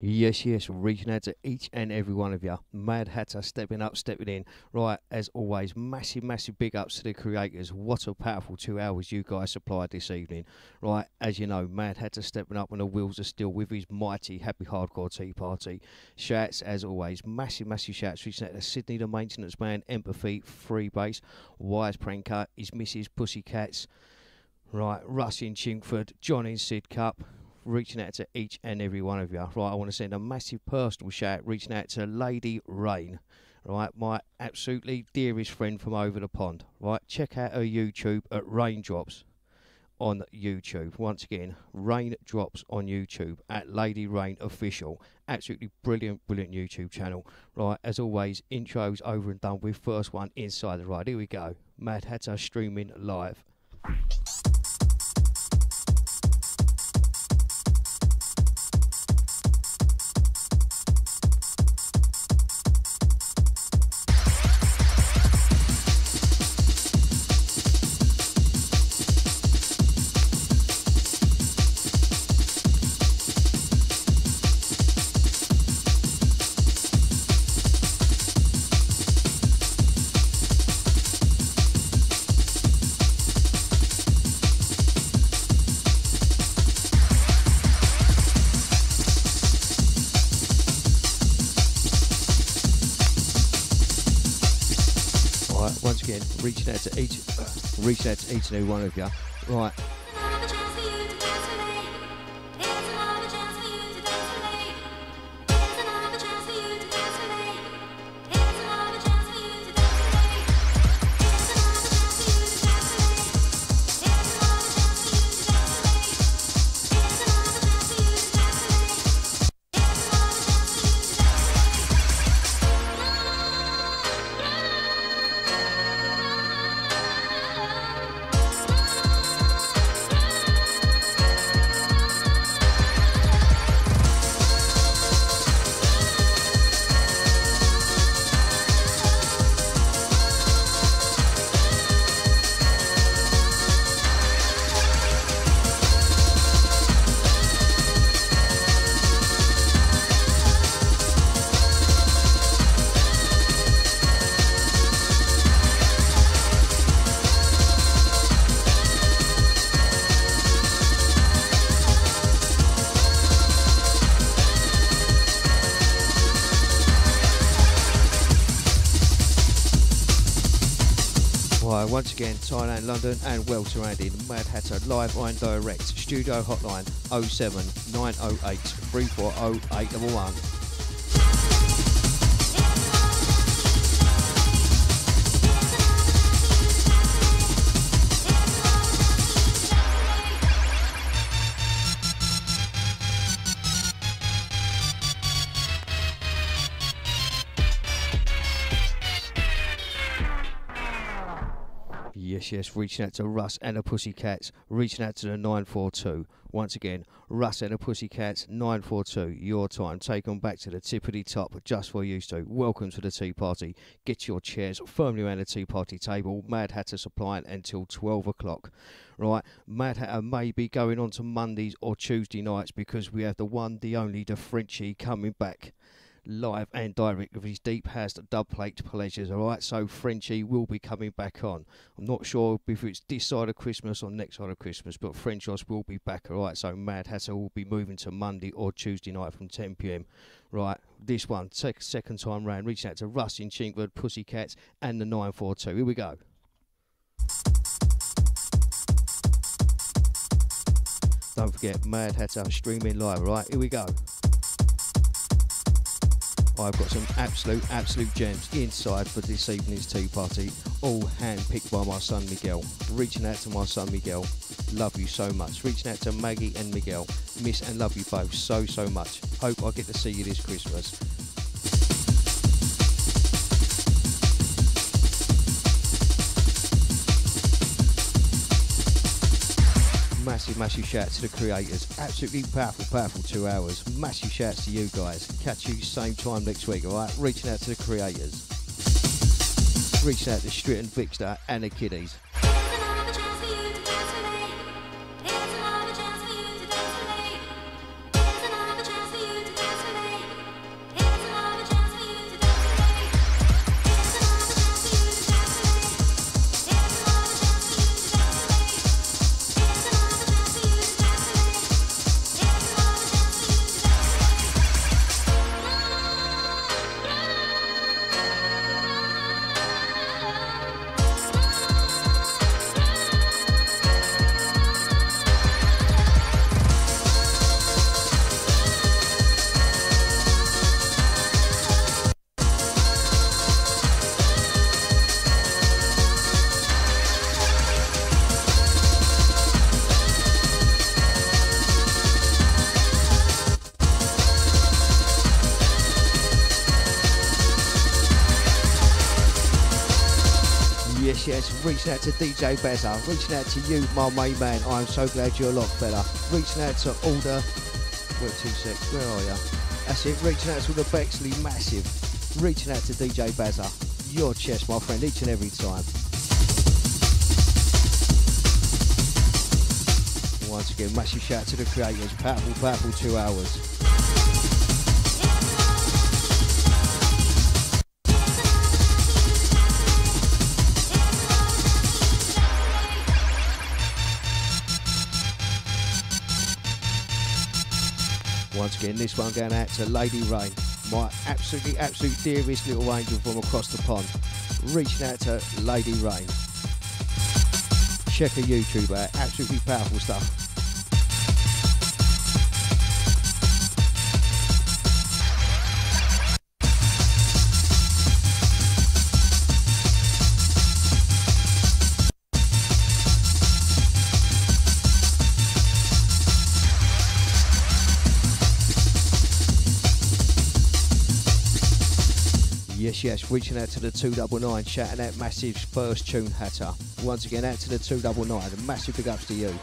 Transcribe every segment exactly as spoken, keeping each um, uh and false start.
Yes, yes, reaching out to each and every one of you. Mad Hatter stepping up, stepping in. Right, as always, massive, massive big ups to the creators. What a powerful two hours you guys supplied this evening. Right, as you know, Mad Hatter stepping up when the wheels are still with his mighty Happy Hardcore Tea Party. Shouts, as always, massive, massive shouts. Reaching out to Sydney, the maintenance man, Empathy, Freebase, Wise Pranker, his missus, Pussycats. Right, Russ in Chingford, John in Sidcup. Reaching out to each and every one of you. Right, I want to send a massive personal shout, reaching out to Lady Rain, right, my absolutely dearest friend from over the pond. Right, check out her YouTube at Raindrops on YouTube. Once again, Raindrops on YouTube at Lady Rain Official. Absolutely brilliant, brilliant YouTube channel. Right, as always, intro's over and done with. First one inside the ride. Here we go. Mad Hatter streaming live. Reaching out to each, uh, reaching out to each and every one of you. Right. Once again, Thailand, London and well surrounded, Mad Hatter live and direct, studio hotline oh seven nine oh eight three four oh eight one one. Yes, reaching out to Russ and the Pussycats, reaching out to the nine four two. Once again, Russ and the Pussycats, nine four two, your time. Take them back to the tippity top, just for you two. Welcome to the Tea Party. Get your chairs firmly around the Tea Party table. Mad Hatter supplying until twelve o'clock. Right, Mad Hatter may be going on to Mondays or Tuesday nights because we have the one, the only, the Frenchie coming back. Live and direct with his deep house dub plate pleasures, all right? So Frenchie will be coming back on. I'm not sure if it's this side of Christmas or next side of Christmas, but Frenchos will be back, all right? So Mad Hatter will be moving to Monday or Tuesday night from ten p m. Right, this one, sec second time round, reaching out to Russ in Chingford, Pussycats and the nine four two. Here we go. Don't forget, Mad Hatter streaming live, all right? Here we go. I've got some absolute, absolute gems inside for this evening's tea party, all hand-picked by my son Miguel. Reaching out to my son Miguel, love you so much. Reaching out to Maggie and Miguel, miss and love you both so, so much. Hope I get to see you this Christmas. Massive, massive shouts to the creators. Absolutely powerful, powerful two hours. Massive shouts to you guys. Catch you same time next week, all right? Reaching out to the creators. Reaching out to Strit and Vixter and the kiddies. appreciation, reaching out to D J Beza, reaching out to you, my main man. I am so glad you're locked, fella. Reaching out to all the... Where two six? Where are you? That's it, reaching out to all the Bexley Massive. Reaching out to D J Beza. Your chest, my friend, each and every time. Once again, massive shout out to the creators. Powerful, powerful two hours. Once again, this one going out to Lady Rain, my absolutely, absolute dearest little angel from across the pond. Reaching out to Lady Rain. Check her YouTube out, absolutely powerful stuff. Yes, yes, reaching out to the two nine nine, shouting out Massive's first tune, Hatter. Once again, out to the two nine nine, massive big ups to you.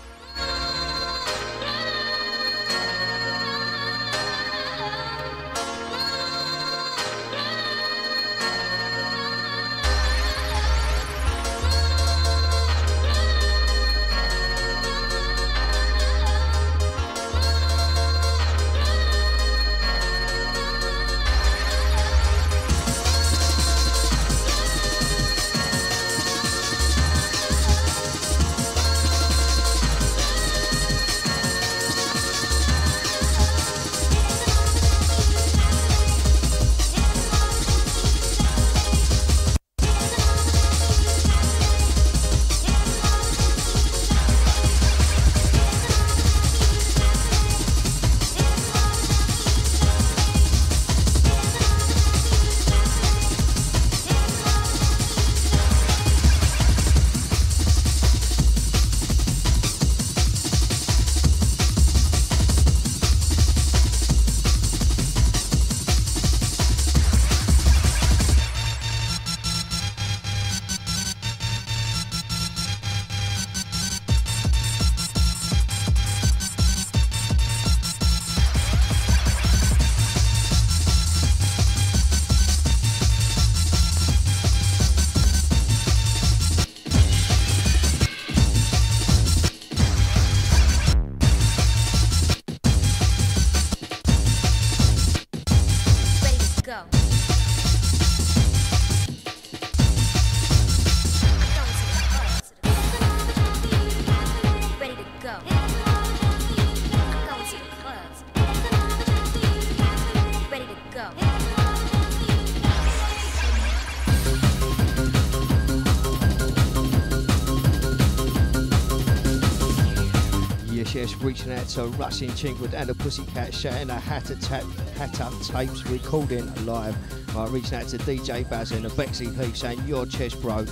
Reaching out to Russ in Chingwood and the Pussycat, shouting a Hat Attack, Hat Up Tapes recording live. Right, reaching out to D J Beza and the Bexley Heath, saying your chest, bro.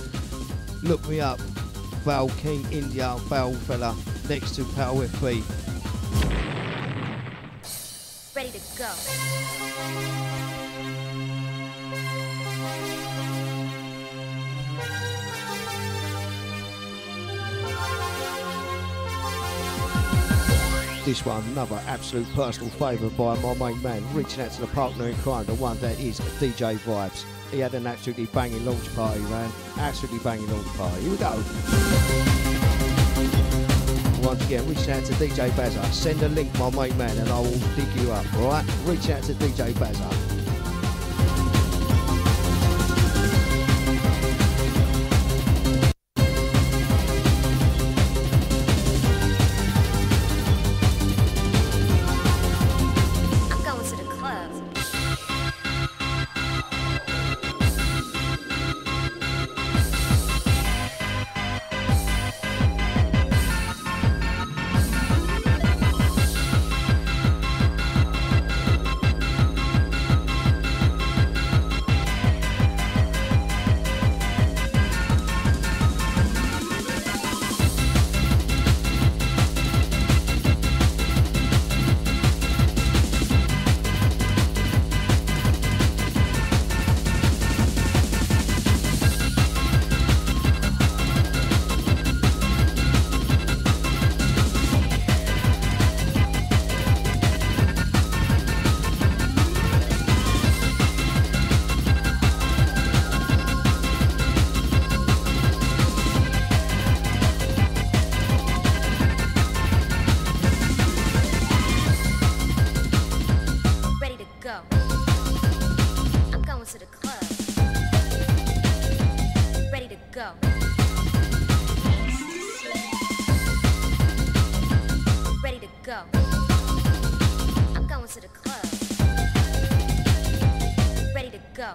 Look me up, Val King India, Val fella, next to Pal with Fee. Ready to go. This one, another absolute personal favourite by my main man, reaching out to the partner in crime, the one that is D J Vibes. He had an absolutely banging launch party, man. Absolutely banging launch party. Here we go. Once again, reaching out to D J Beza. Send a link, my main man, and I will dig you up, alright? Reach out to D J Beza. go. I'm going to the club. Ready to go. Ready to go. I'm going to the club. Ready to go.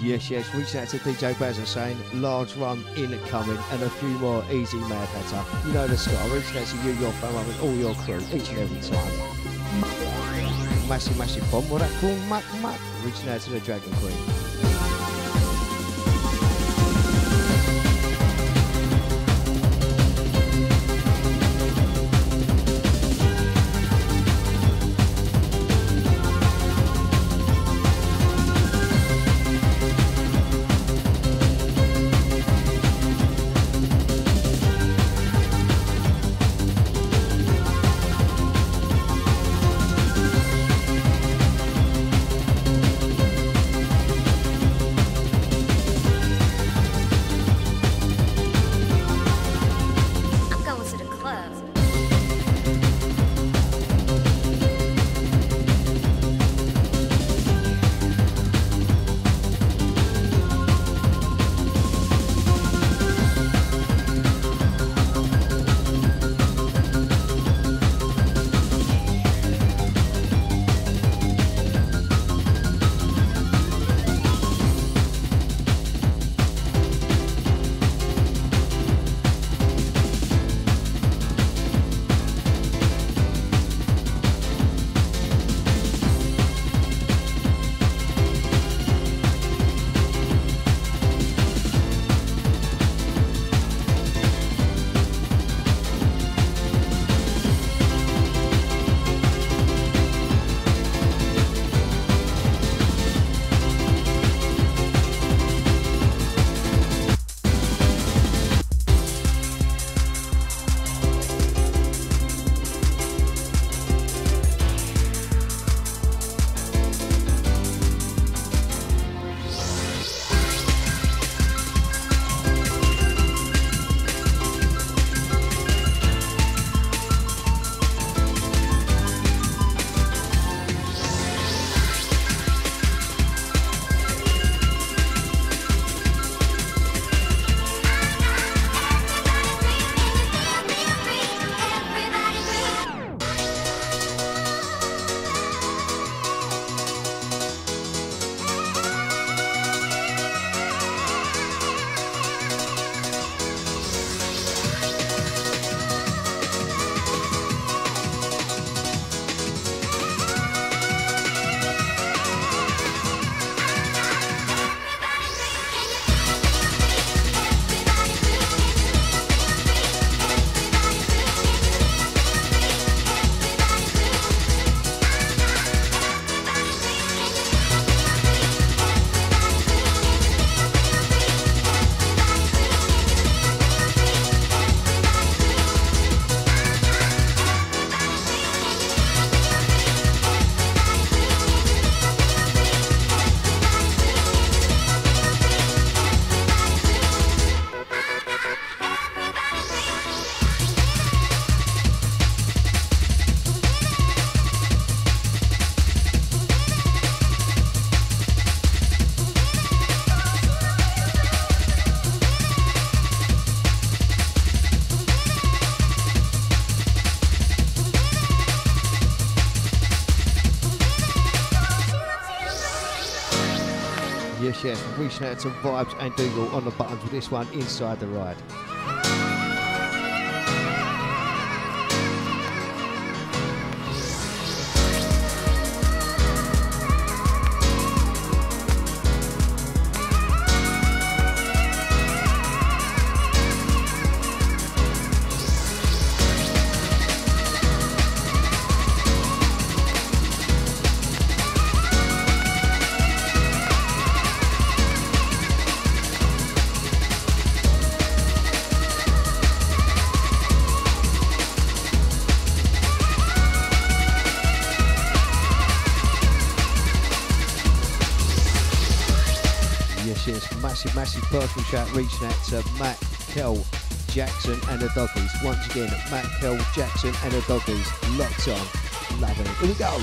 Yes, yes, reach out to D J Bazza saying large rum incoming and a few more easy mad hatter. You know the score, reach out to you, your family and all your crew each and every time. Massive, massive bomb, what I call muck muck, reaching out to the Dragon Queen. Yes, reaching out to Vibes and Dougal on the buttons with this one, Inside the Ride. Massive, massive personal shout, reaching out to Matt, Kel, Jackson and the Doggies. Once again, Matt Kell, Jackson and the Doggies. Locked on. Loving it. Here we go.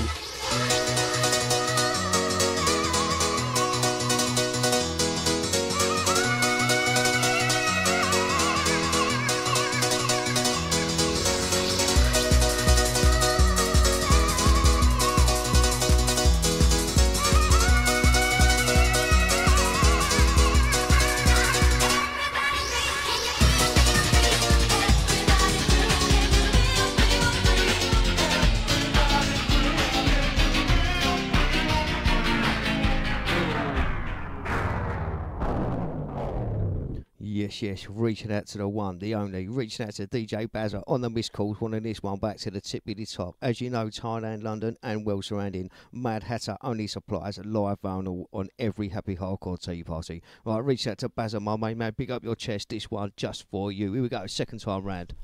Yes, reaching out to the one, the only, reaching out to D J Bazza on the missed calls, wanting this one back to the tippity top. As you know, Thailand, London and well surrounding, Mad Hatter only supplies live vinyl on every happy hardcore tea party. Right, reach out to Bazza, my main man, big up your chest, this one just for you. Here we go, second time round.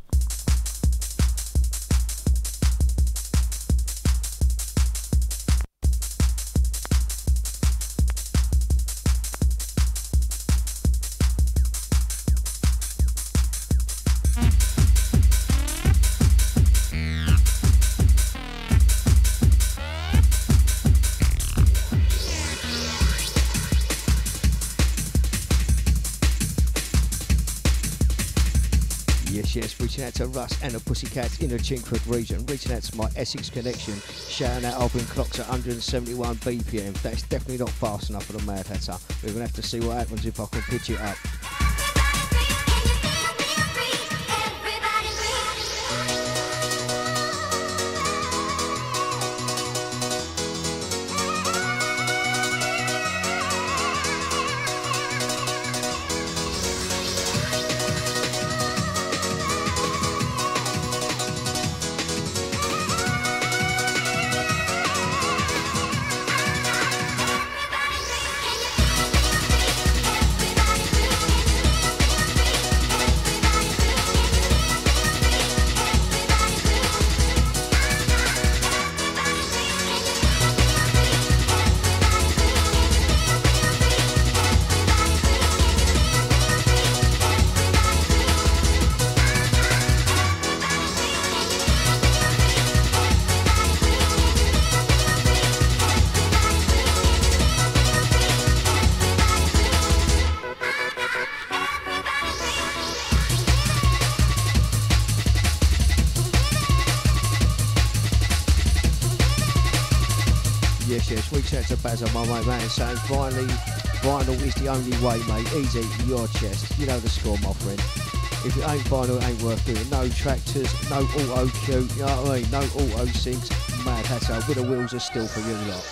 Reaching out to Russ and the Pussycats in the Chingford region. Reaching out to my Essex connection. Shouting out Albion clocks at one hundred seventy-one B P M. That's definitely not fast enough for the Mad Hatter. We're going to have to see what happens if I can pitch it up. To Bazza, my mate, mate, saying finally, vinyl is the only way, mate. Easy, your chest, you know the score, my friend. If it ain't vinyl, it ain't worth doing. No tractors, no auto cue, you know what I mean? No auto syncs. Mad Hatter with the wheels are still for you lot.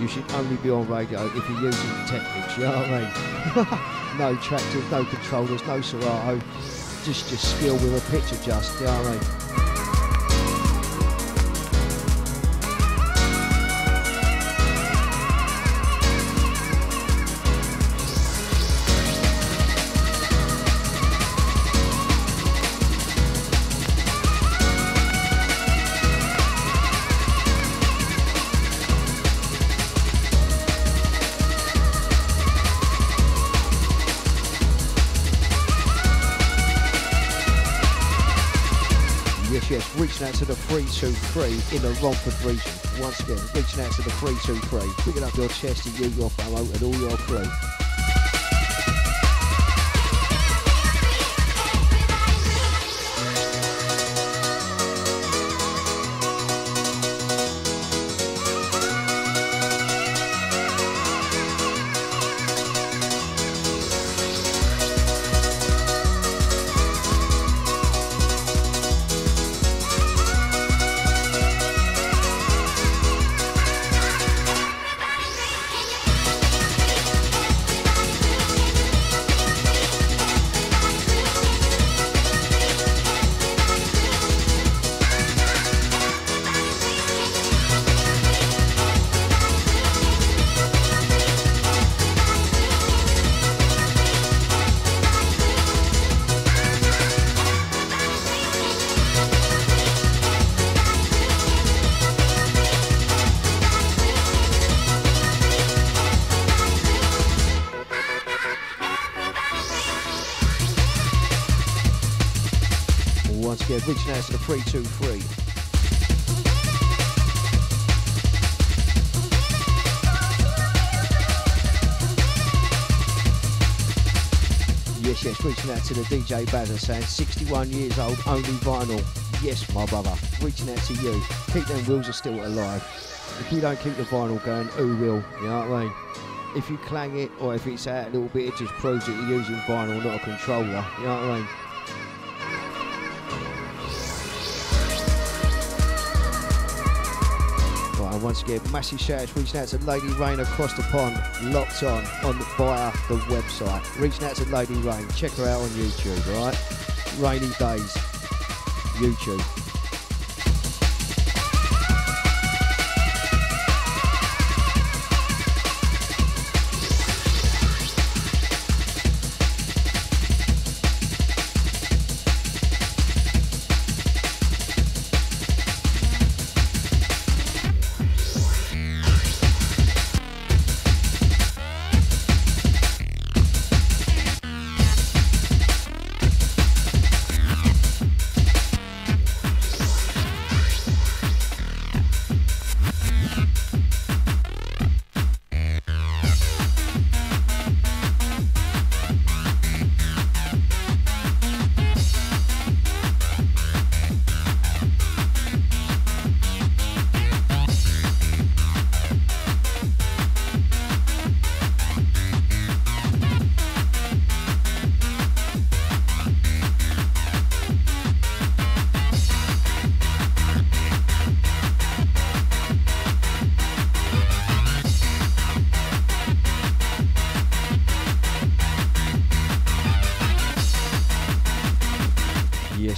You should only be on radio if you're using the techniques, you know what I mean? No tractors, no controllers, no Serato, just just skill with a pitch adjust, you know what I mean? Reaching out to the three two three in the Romford region. Once again, reaching out to the three two three. Picking up your chest to you, your fellow, and all your crew. Dickhead, reaching out to the three two three. Yes, yes, reaching out to the D J Bazza saying sixty-one years old, only vinyl. Yes, my brother, reaching out to you. Keep them wheels are still alive. If you don't keep the vinyl going, who will? You know what I mean? If you clang it or if it's out a little bit, it just proves that you're using vinyl, not a controller. You know what I mean? Right, and once again, massive shout-outs reaching out to Lady Rain across the pond, locked on, on the, via the website. Reaching out to Lady Rain, check her out on YouTube, all right? Rainy Days, YouTube.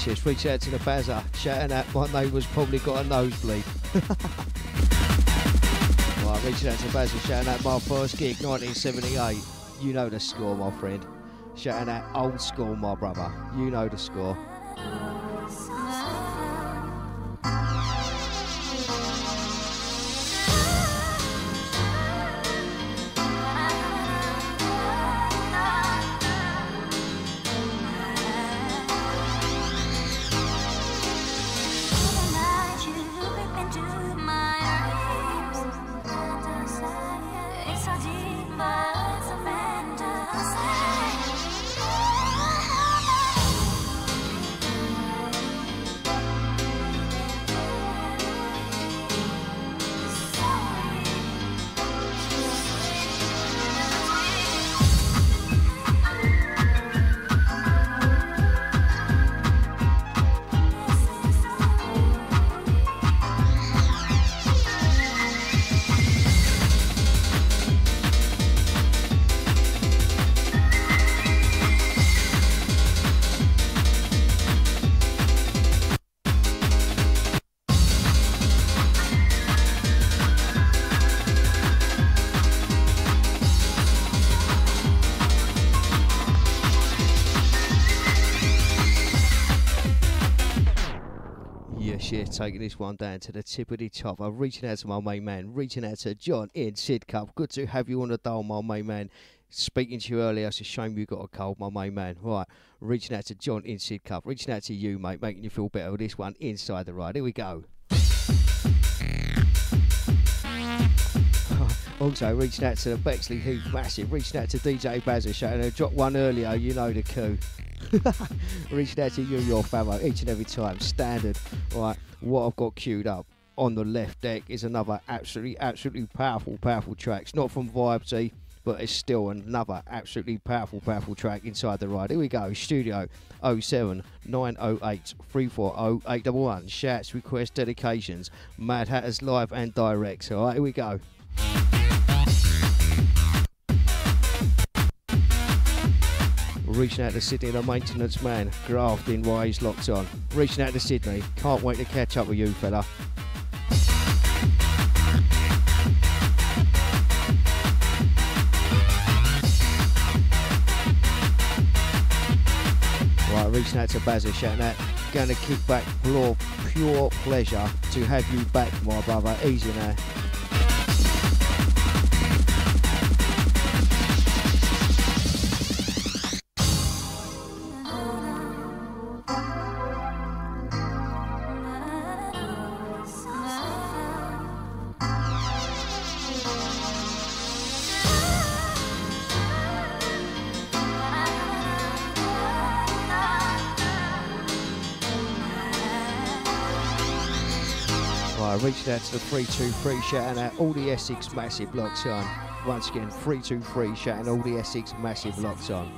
Yes, reach out to the Bazza, shouting out my neighbour's probably got a nosebleed. Right, reaching out to the Bazza, shouting out my first gig, nineteen seventy-eight. You know the score, my friend. Shouting out old school, my brother. You know the score. Taking this one down to the tip of the top. I'm reaching out to my main man, reaching out to John in Sidcup. Good to have you on the dial, my main man. Speaking to you earlier, it's a shame you got a cold, my main man. Right, reaching out to John in Sidcup, reaching out to you, mate, making you feel better with this one, Inside the Ride. Here we go. Also, reaching out to the Bexley Heath Massive, reaching out to D J Bazza, shouting out, dropped one earlier, you know the coup. Reaching out to you, your famo, each and every time, standard. Right, what I've got queued up on the left deck is another absolutely, absolutely powerful, powerful track. It's not from Vibe T, but it's still another absolutely powerful, powerful track, Inside the Ride. Here we go, studio oh seven nine oh eight three four oh eight one one. Shouts, requests, dedications, Mad Hatters live and direct. All right, here we go. Reaching out to Sydney, the maintenance man, grafting while he's locked on. Reaching out to Sydney, can't wait to catch up with you, fella. Right, reaching out to Bazza, shouting out, gonna kick back, pure, pure pleasure to have you back, my brother. Easy now. Fire, reached out to the three two three, shouting out all the Essex massive locks on. Once again, three two three, shouting all the Essex massive locks on.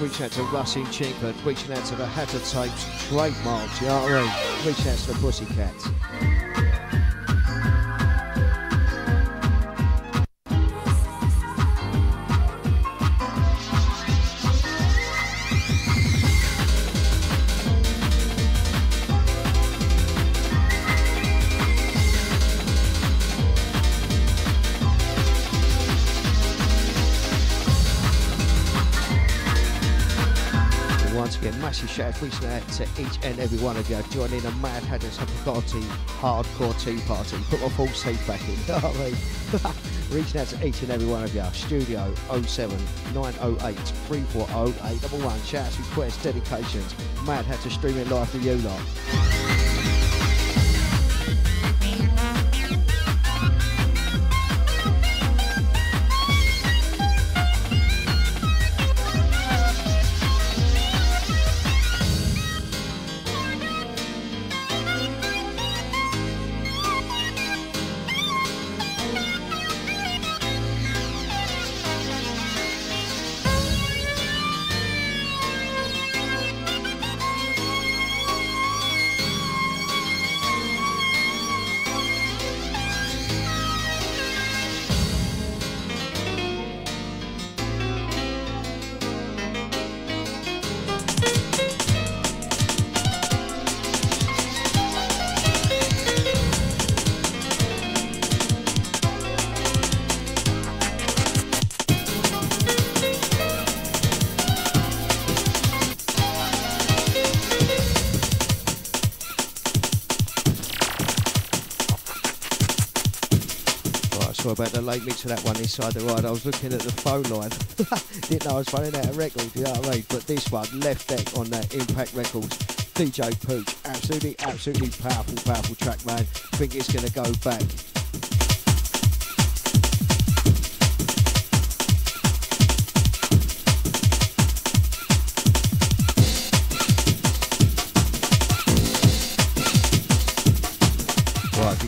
Reaching out to Rusty Chinkford, reaching out to the Hatter Tapes trademark, you know what I mean? Reaching out to the Pussycats. Shout reaching out to each and every one of you joining the Mad Hatters Party, Hardcore Tea Party. Put my false teeth back in, don't we? Reaching out to each and every one of you. Studio oh seven nine oh eight three four oh eight number one. Shouts, requests, dedications. Mad Hatter streaming live for you lot. About the late mix of that one inside the ride. I was looking at the phone line. Didn't know I was running out of records, you know what I mean? But this one, Left Deck on that Impact Records. D J Pooch, absolutely, absolutely powerful, powerful track, man. Think it's going to go back.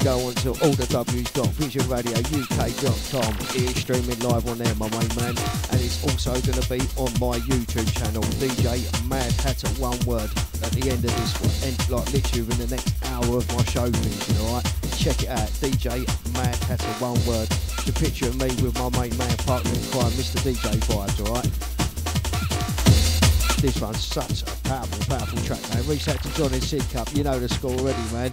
Go on to all the w's dot vision radio u k dot com. It is streaming live on there, my main man, and it's also going to be on my YouTube channel, D J Mad Hatter, one word, at the end of this one, end, like literally in the next hour of my show music, alright? Check it out, D J Mad Hatter, one word. The picture of me with my main man, partner in crime, Mister D J Vibes, alright? This one's such a powerful, powerful track, man. Reach out to John and Sidcup, you know the score already, man.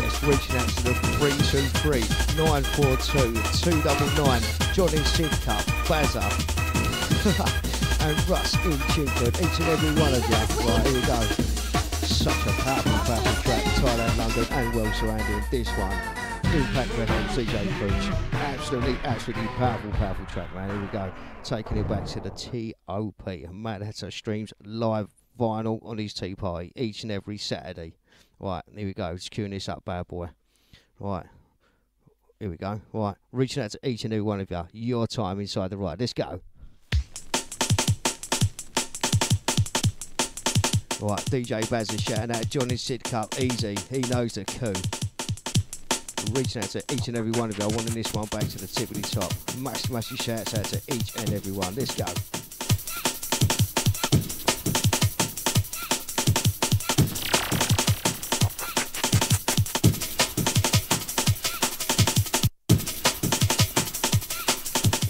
guest reaching out to the three two three, nine four two, two nine nine, Johnny Sidcup, Bazza, and Russ in Chilford, each and every one of you. Right, here we go. Such a powerful, powerful track, Thailand, London and well surrounding this one. Impact Records, D J Fridge. Absolutely, absolutely powerful, powerful track, man. Here we go. Taking it back to the T O P. Matt Hatter streams live vinyl on his tea party each and every Saturday. Right, here we go. Just queuing this up, bad boy. Right, here we go. Right, reaching out to each and every one of you. Your time inside the ride. Let's go. Right, D J Baz is shouting out Johnny Sidcup. Easy, he knows the coup. Reaching out to each and every one of you. I wanted this one back to the tippity top. Massive, massive shouts out to each and every one. Let's go.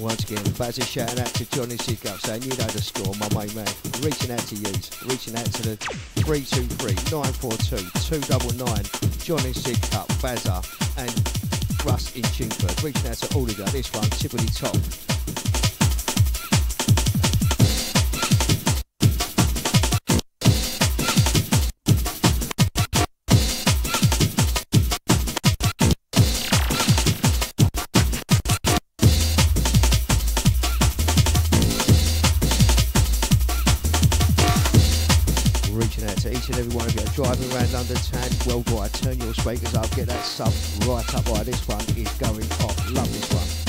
Once again, Bazza shouting out to Johnny Sidcup, saying you know the score, my main man. Reaching out to you, reaching out to the three two three, nine four two, two nine nine, Johnny Sidcup, Bazza and Russ in Chingford. Reaching out to all of you, this one, tippity top. Every one of you driving around London town, worldwide, turn your speakers up, get that sub right up. Right, this one is going off. Love this one.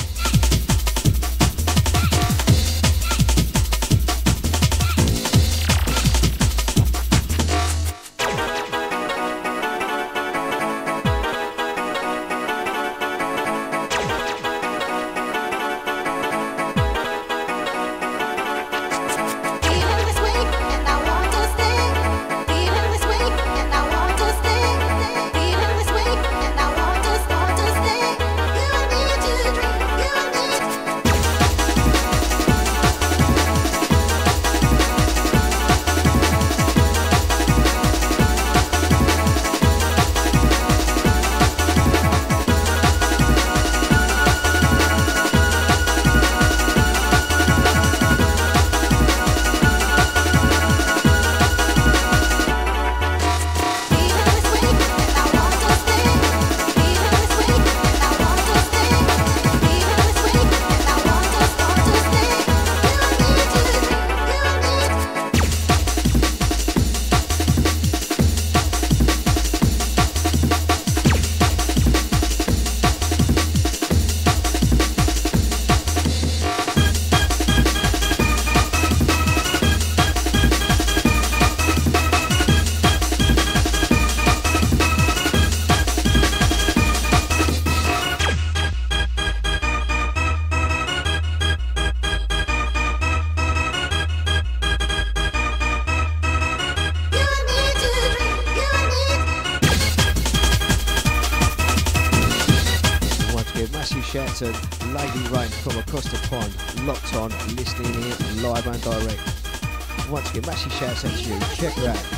To Lady Rain from across the pond, locked on, listening in live and direct. Once again, massive shouts out to you. Check it out.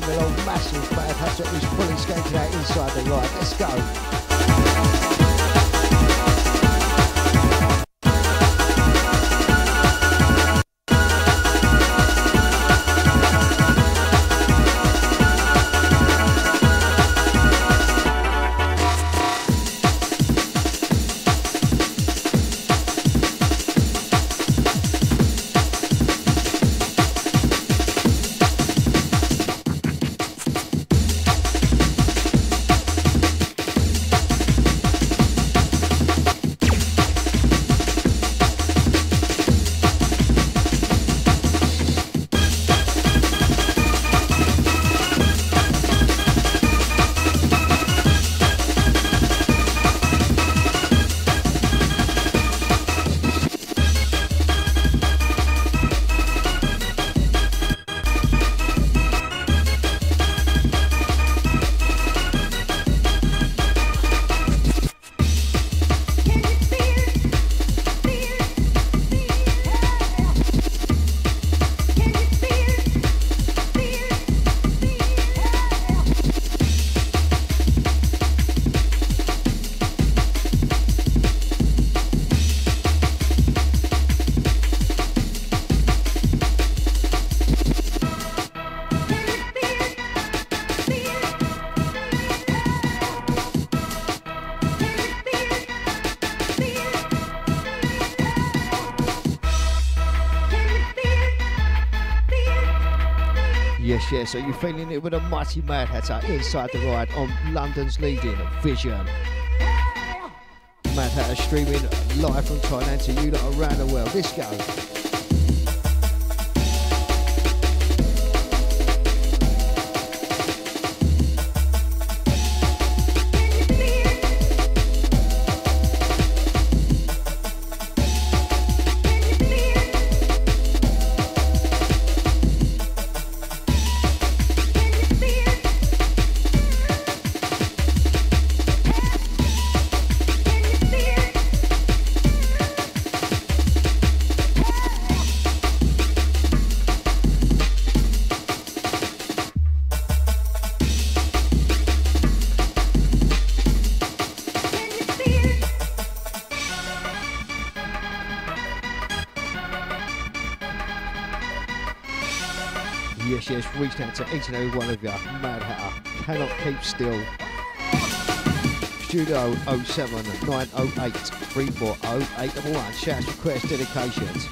bouncing along massive, but if Hassan is pulling skate to that inside the right, let's go. Yeah, so you're feeling it with a mighty Mad Hatter inside the ride on London's leading Vision. Mad Hatter streaming live from Thailand to you lot around the world. This goes. Reached out to each and every one of you. Mad Hatter cannot keep still. Studio oh seven nine oh eight three four oh eight one one. Shouts, requests, dedications.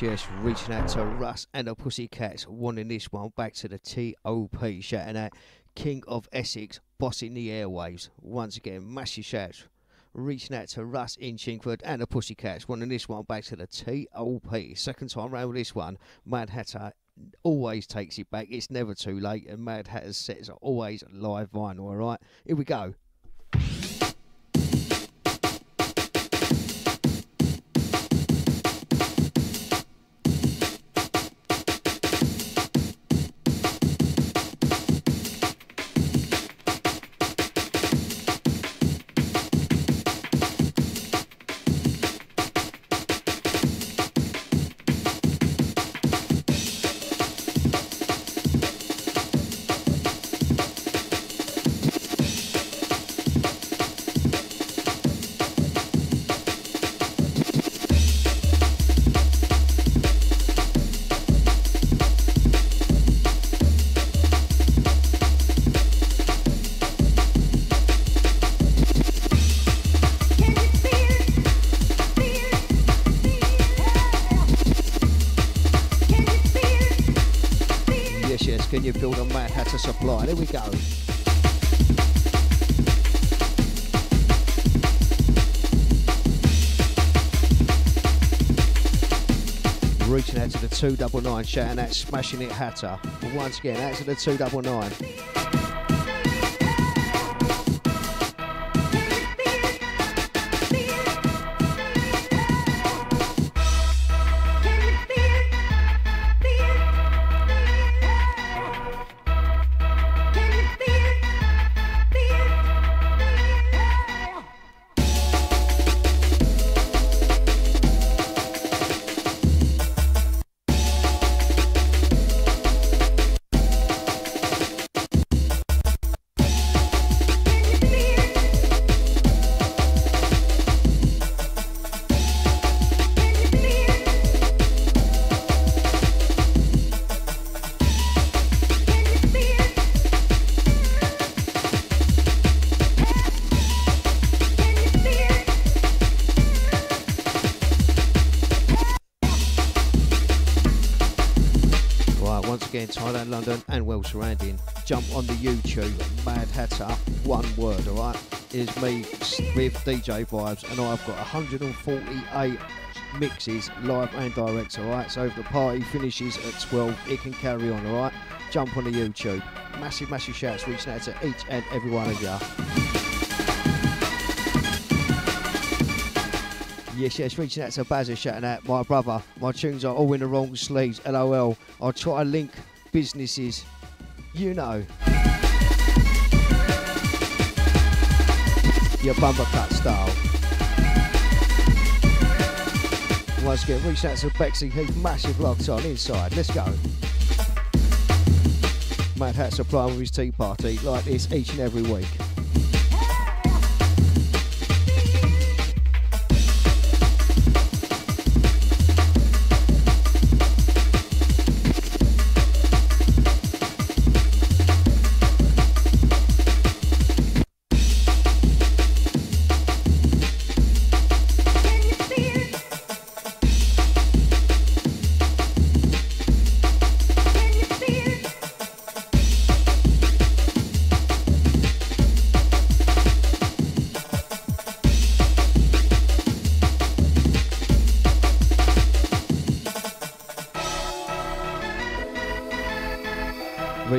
Yes, reaching out to Russ and the Pussycats, wanting this one back to the T O P, shouting out King of Essex, bossing the airwaves. Once again, massive shouts. Reaching out to Russ in Chingford and the Pussycats, wanting this one back to the T O P. Second time round with this one, Mad Hatter always takes it back. It's never too late, and Mad Hatter's sets are always live vinyl, all right? Here we go. Build a Mad Hatter supply. There we go. Reaching out to the two nine nine, shouting out Smashing It Hatter. Once again, out to the two nine nine. Japan, Thailand, London and well surrounding, jump on the YouTube, Mad Hatter, one word, alright? It's me with D J Vibes, and I've got one hundred forty-eight mixes, live and direct, alright? So if the party finishes at twelve, it can carry on, alright? Jump on the YouTube. Massive, massive shouts reaching out to each and every one of you. Yes, yes, reaching out to Bazza, shouting out, my brother, my tunes are all in the wrong sleeves, LOL. I try to link businesses, you know. Your bumper cut style. Once again, reaching out to Bexy Heath, massive locked on inside, let's go. Mad Hat Supply with his tea party, like this each and every week.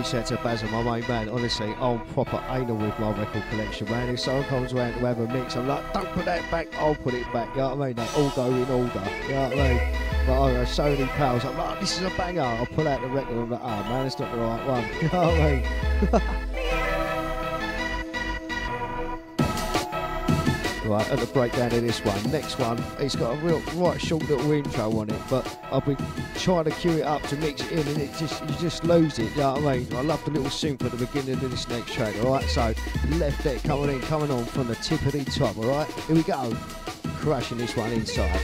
Shout out to Basil, my mate, man. Honestly, I'm proper anal with my record collection, man. If someone comes around to have a mix, I'm like, don't put that back, I'll put it back. You know what I mean? They all go in order. You know what I mean? But I have so many pals, I'm like, this is a banger. I'll pull out the record and I'm like, oh man, it's not the right one. You know what I mean? Right, at the breakdown of this one. Next one, it's got a real, right short little intro on it, but I'll be trying to cue it up to mix it in, and it just, you just lose it, you know what I mean? I love the little synth at the beginning of this next track, alright? So, left deck coming in, coming on from the tip of the top, alright? Here we go, crashing this one inside.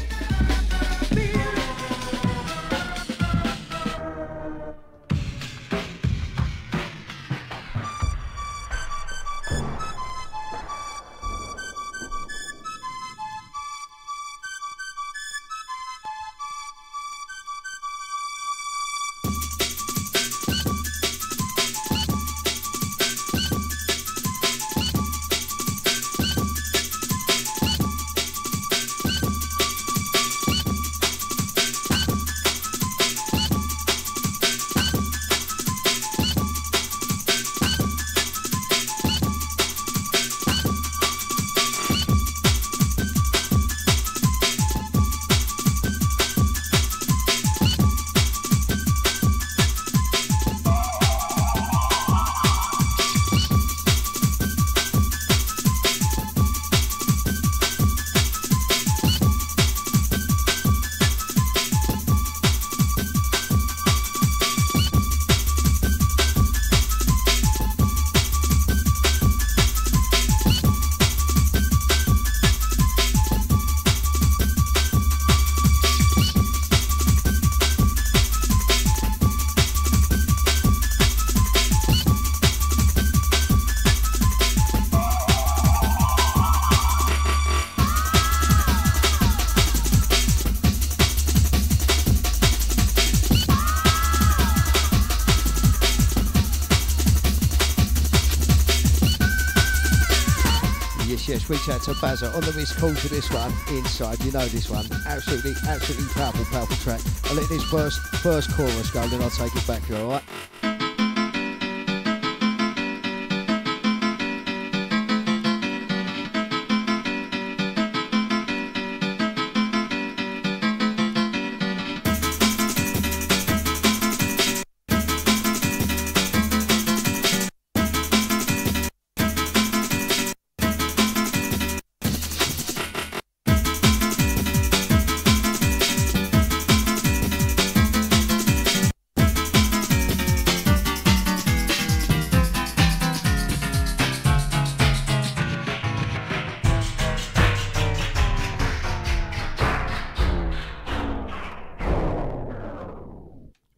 Reach out to Bazza on the missed call for this one inside. You know this one, absolutely, absolutely powerful, powerful track. I'll let this first, first chorus go, then I'll take it back to you, alright?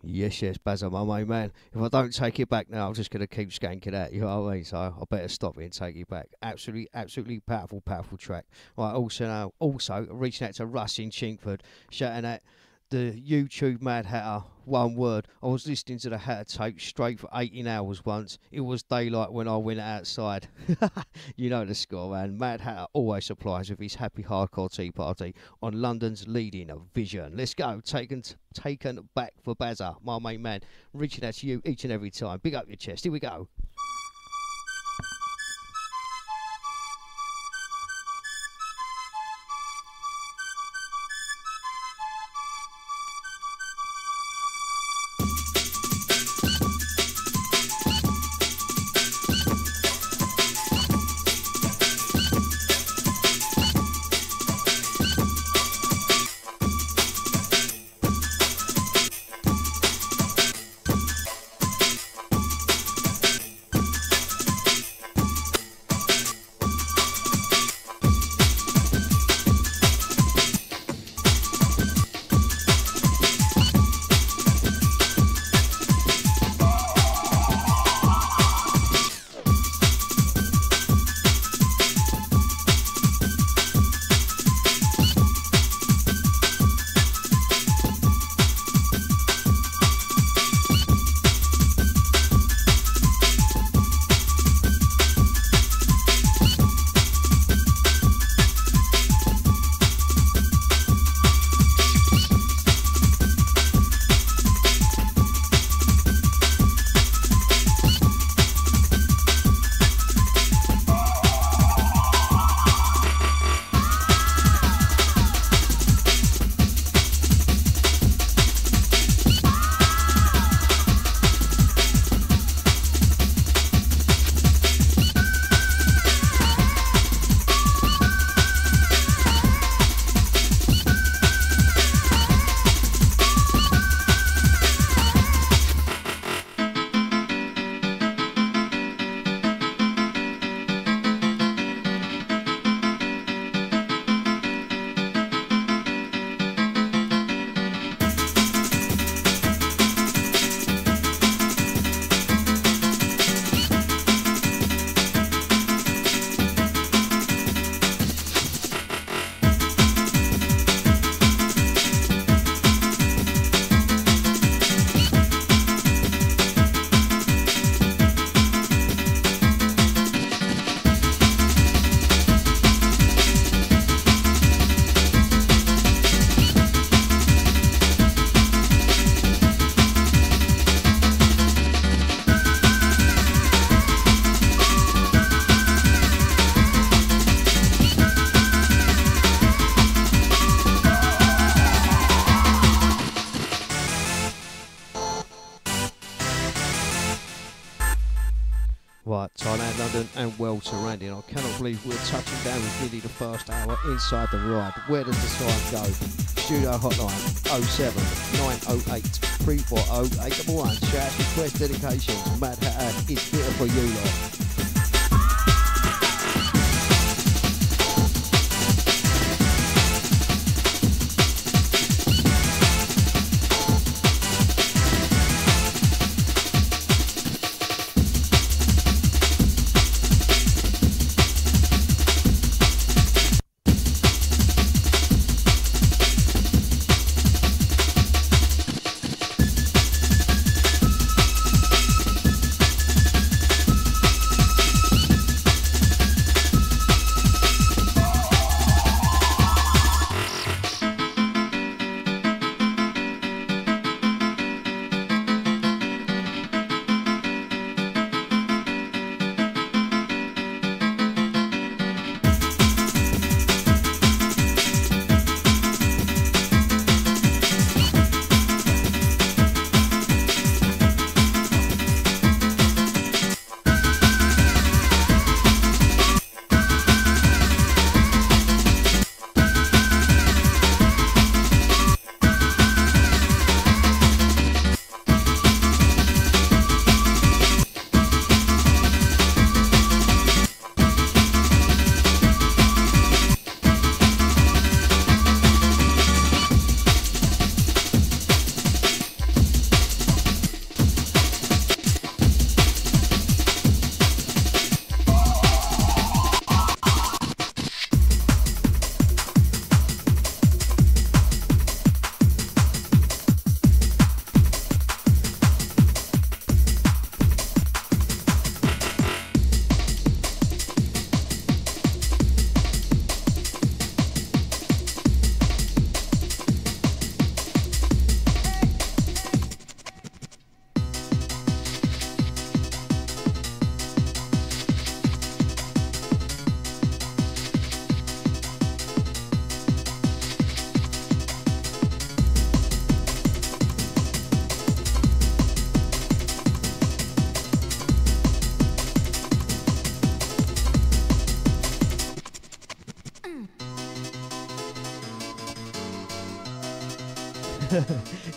Yes, yes, Bazza, my man. If I don't take it back now, I'm just going to keep skanking out, you know what I mean? So I better stop it and take it back. Absolutely, absolutely powerful, powerful track. Right, also, now, also reaching out to Russ in Chingford, shouting out, the YouTube Mad Hatter, one word. I was listening to the Hatter tape straight for eighteen hours once. It was daylight when I went outside. You know the score, man. Mad Hatter always supplies with his happy hardcore tea party on London's leading vision. Let's go. Taken taken back for Bazza, my main man. Reaching out to you each and every time. Big up your chest. Here we go. And well surrounding. I cannot believe we're touching down with nearly the first hour inside the ride. Where does the sign go? Studio hotline oh seven nine oh eight three four oh eight one one. Shout, request, dedications. Mad Hatter is bitter for you lot.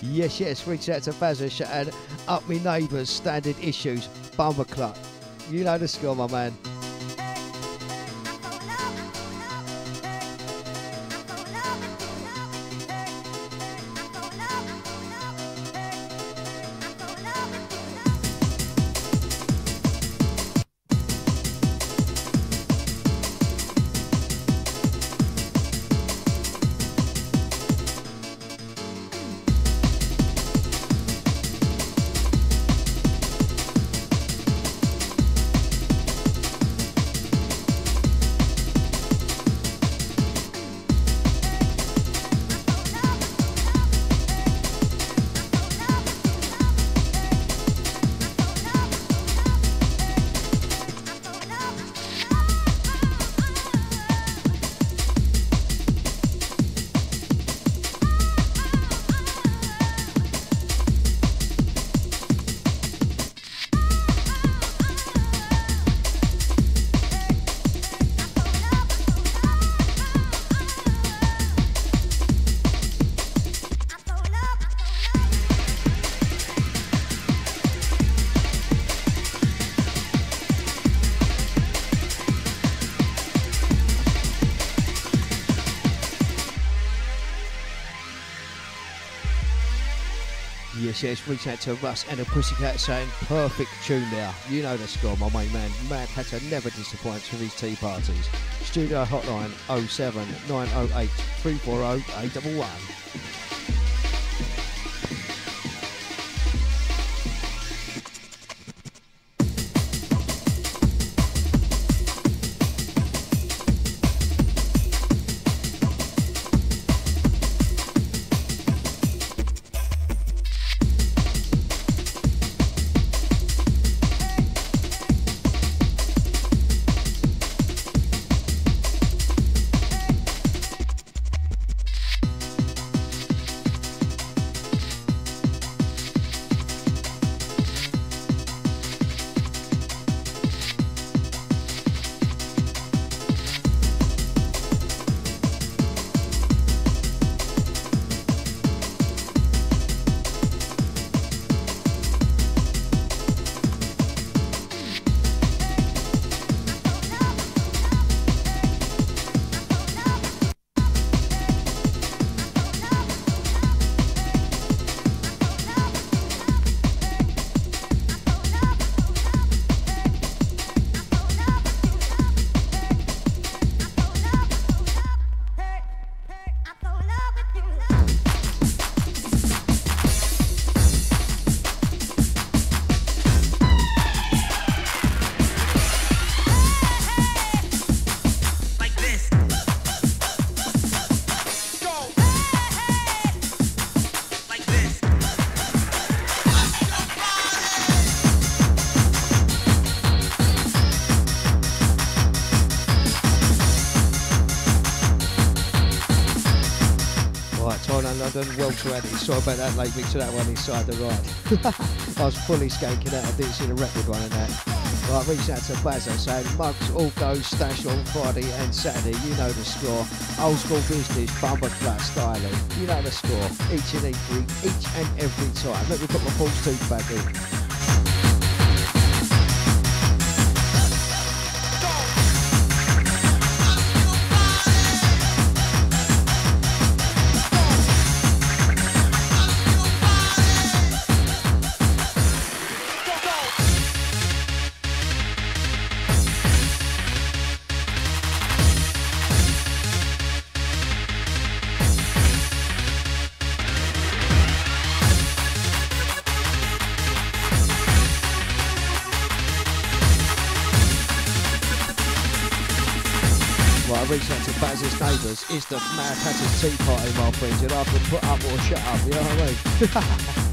Yes, yes, reach out to Fazish and Up Me Neighbours, Standard Issues, Bumper Club. You know the score, my man. Yes, reach out to Russ and the Pussycat saying perfect tune there. You know the score, my main man. Mad Hatter never disappoints from his tea parties. Studio hotline oh seven nine oh eight three four oh eight one one. Well, Andy, sorry about that late mix of that one inside the ride. I was fully skanking out, I didn't see the record one in that. Right, reach out to Bazza saying mugs all go stash on Friday and Saturday, you know the score. Old school business, bumper flat styling, you know the score. Each and every, each and every time. Let me put my false tooth back in. Neighbours, it's the Mad Hatter's tea party, my friends, and I can put up or shut up, you know what I mean?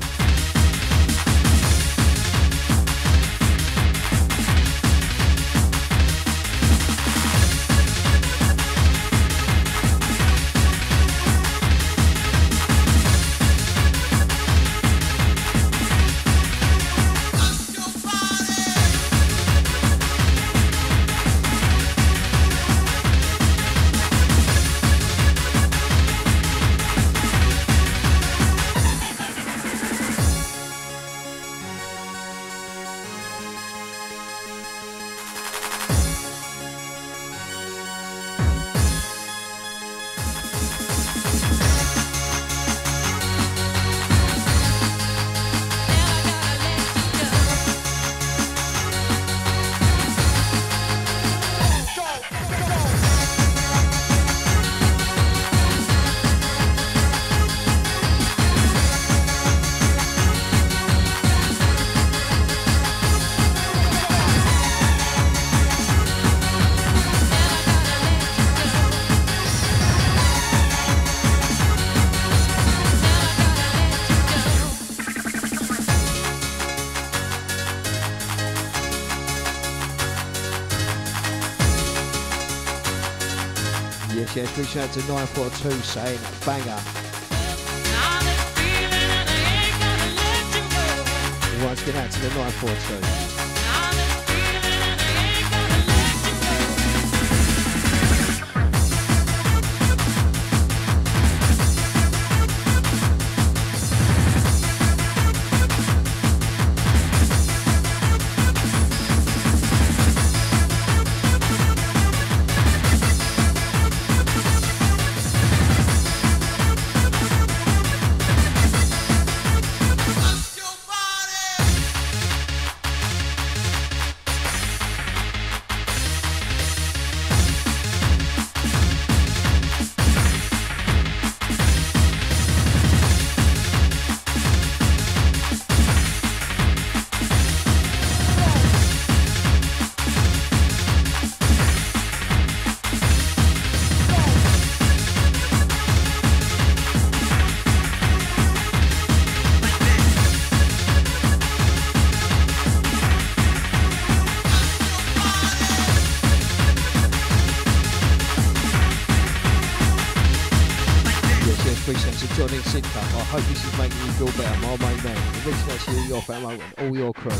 Yes, yes, reach out to nine four two saying banger. Once get out to the nine four two. I hope this is making you feel better, my main man. And reaching out to you, your family, and all your crew.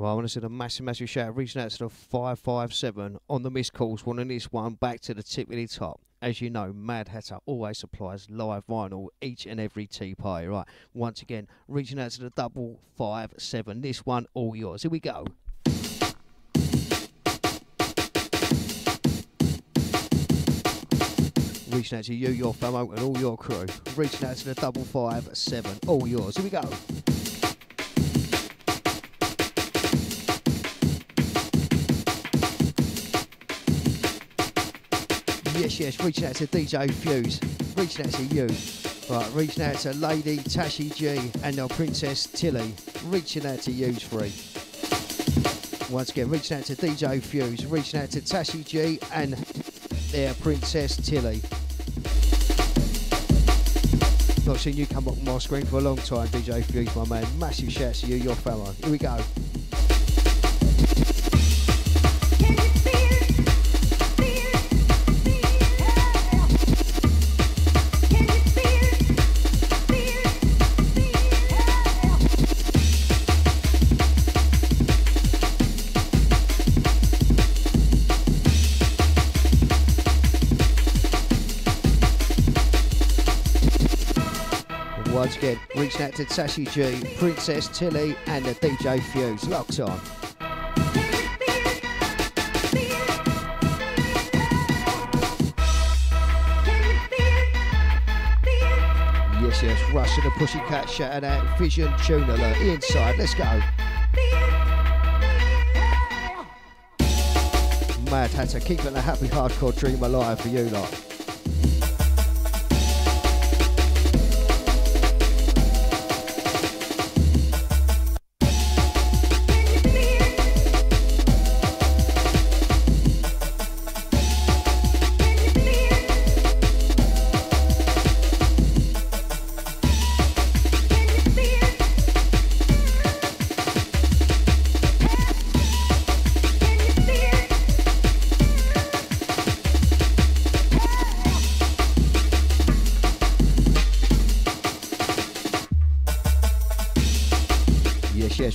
I want to send a massive, massive shout out, reaching out to the five five seven on the missed calls, wanting this one back to the tippity top. As you know, Mad Hatter always supplies live vinyl each and every tea party. Right, once again, reaching out to the double five seven. This one, all yours. Here we go. Reaching out to you, your famo, and all your crew. Reaching out to the double five seven. All yours. Here we go. Yes, yes, reaching out to D J Fuse, reaching out to you. Right, reaching out to Lady Tashi G and the Princess Tilly, reaching out to you three. Once again, reaching out to D J Fuse, reaching out to Tashi G and their Princess Tilly. Not seen you come up on my screen for a long time, D J Fuse, my man. Massive shout out to you, your fella. Here we go. once again, reaching out to Tassie G, Princess Tilly and the D J Fuse. Locked on. Yes, yes, Russ and the Pussycat shouting out, Vision Tune Alert, inside, let's go. Mad Hatter, keeping the happy hardcore dream alive for you lot.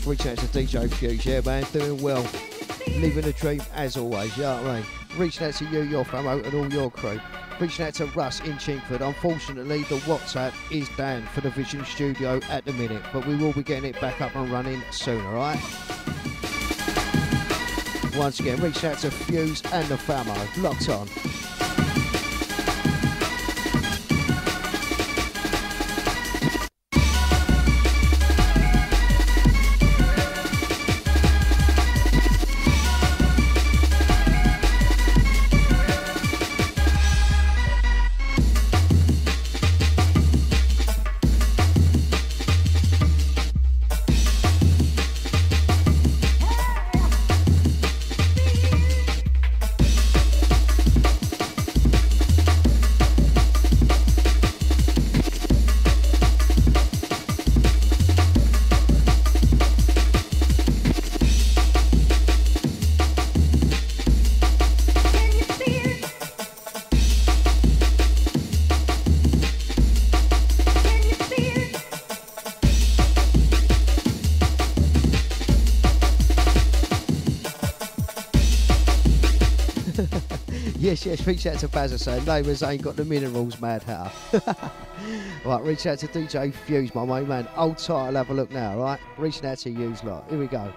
Reach out to D J Fuse, yeah man, doing well, living the dream as always, yeah right. Reaching out to you, your promo and all your crew. Reaching out to Russ in Chingford. Unfortunately the WhatsApp is down for the Vision Studio at the minute, but we will be getting it back up and running soon, alright? Once again, reach out to Fuse and the Famo, locked on. Yes, yes, reach out to Bazza saying, neighbours ain't got the minerals, Mad Hatter. Right, reach out to D J Fuse, my main man. Old title, have a look now, right? Reaching out to yous lot. Here we go.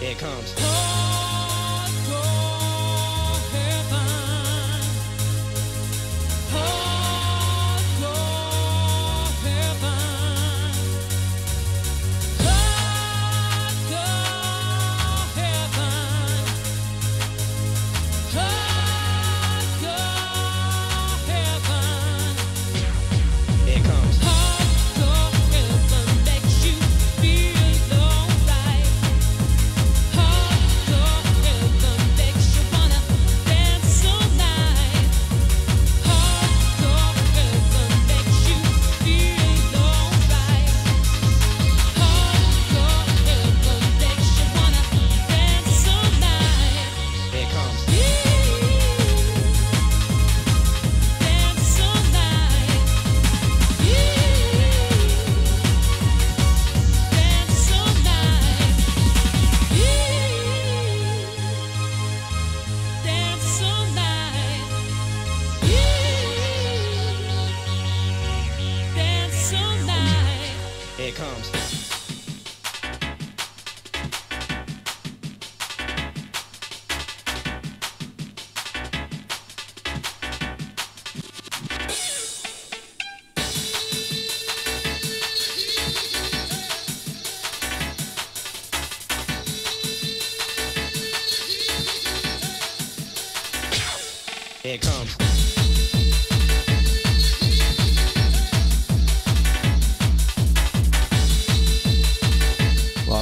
Here it comes.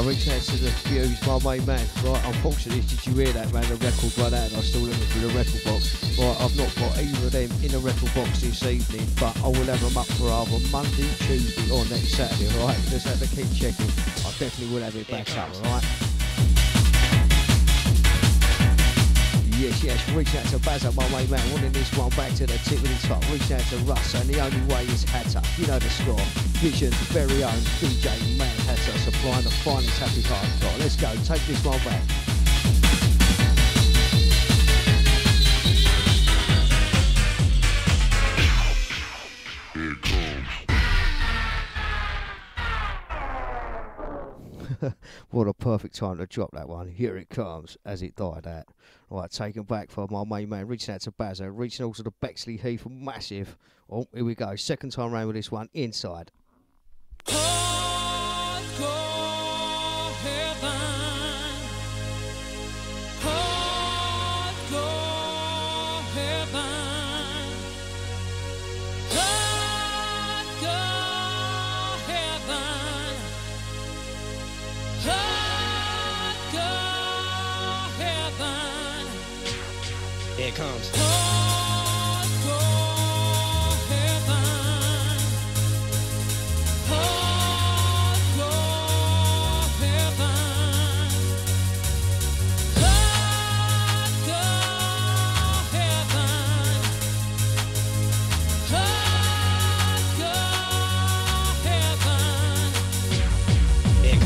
I reached out to the Fuse, my main man. Right, unfortunately, did you hear that, man? The record by that, and I'm still looking through the record box. Right, I've not got either of them in the record box this evening, but I will have them up for either Monday, Tuesday, or next Saturday, right? Just have to keep checking. I definitely will have it back up, right? Yes, yes, reach out to Bazza, my way, man. Wanting this one back to the tip of the top. Reach out to Russ, and the only way is Hatter. You know the score. Vision's very own D J Man Hatter, supplying the finest happy heart I've got. Let's go, take this one back. What a perfect time to drop that one. Here it comes, as it died out. Right, taken back for my main man, reaching out to Bazza, reaching also to Bexley Heath, massive. Oh, here we go, second time round with this one, inside. Hardcore heaven. Hardcore heaven. Hardcore heaven. Hardcore heaven. Here it comes. Hardcore heaven. Hardcore heaven. Hardcore heaven. Hardcore heaven. Here it comes.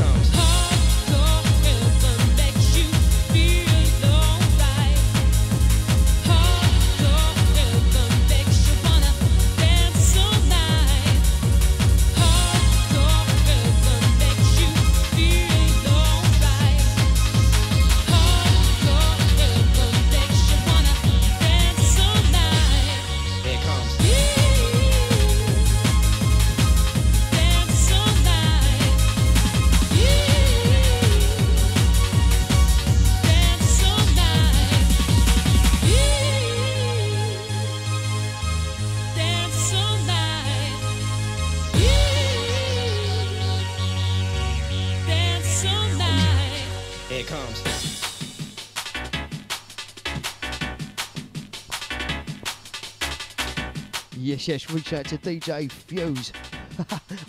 Yes, yes, reach out to D J Fuse.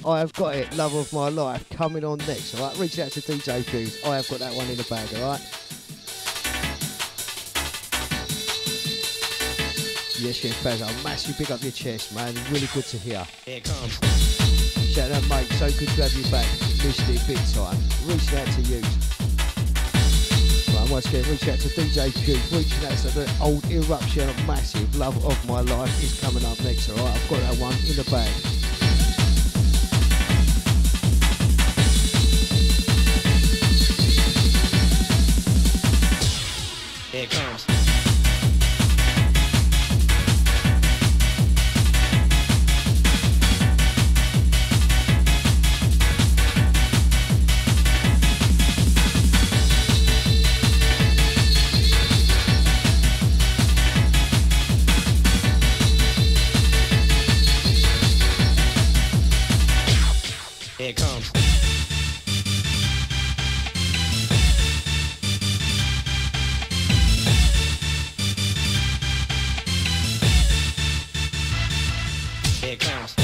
I have got it, love of my life, coming on next, all right? Reach out to D J Fuse. I have got that one in the bag, all right? Yes, yes, Bazza, massive big up your chest, man. Really good to hear. Here it comes. Shout out, mate. So good to have you back. Missed it big time. Reach out to you. Once again, reach out to D J Cube, reaching out to the old eruption of massive love of my life is coming up next, alright? I've got that one in the bag. Here it comes. Here it comes. Here it comes.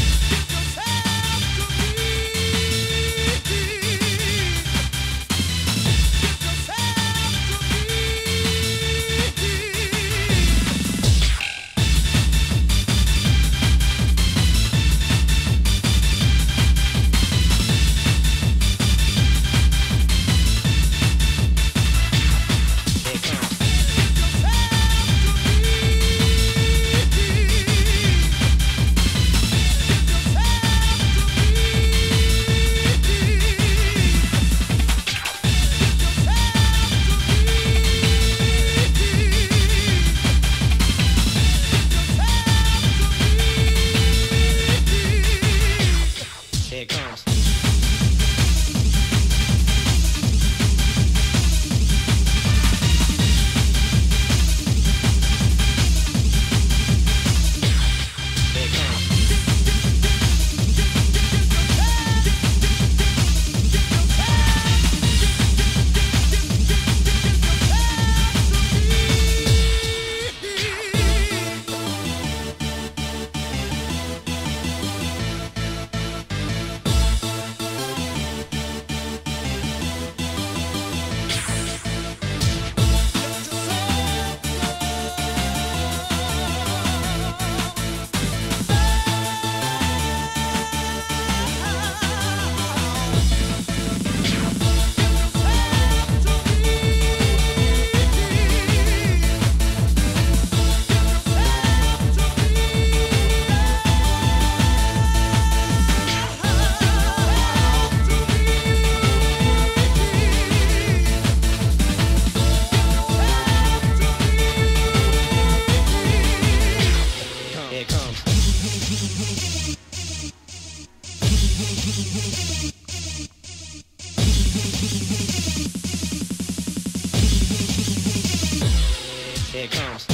Here it comes.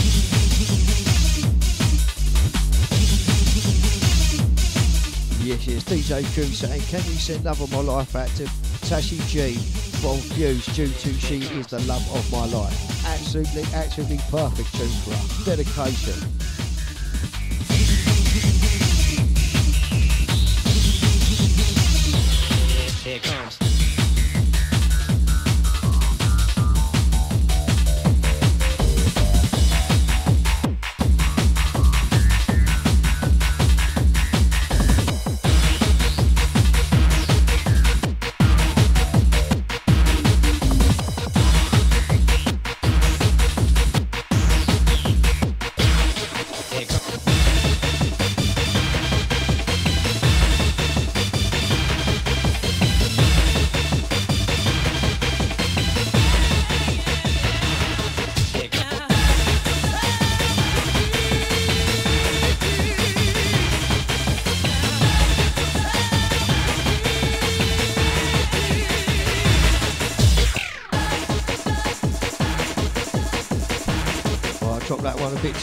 Yes, yes, D J Q saying, can we send Love of My Life out to Tashi G for views due to she is the love of my life. Absolutely, absolutely perfect tune for us. Dedication. Here it comes.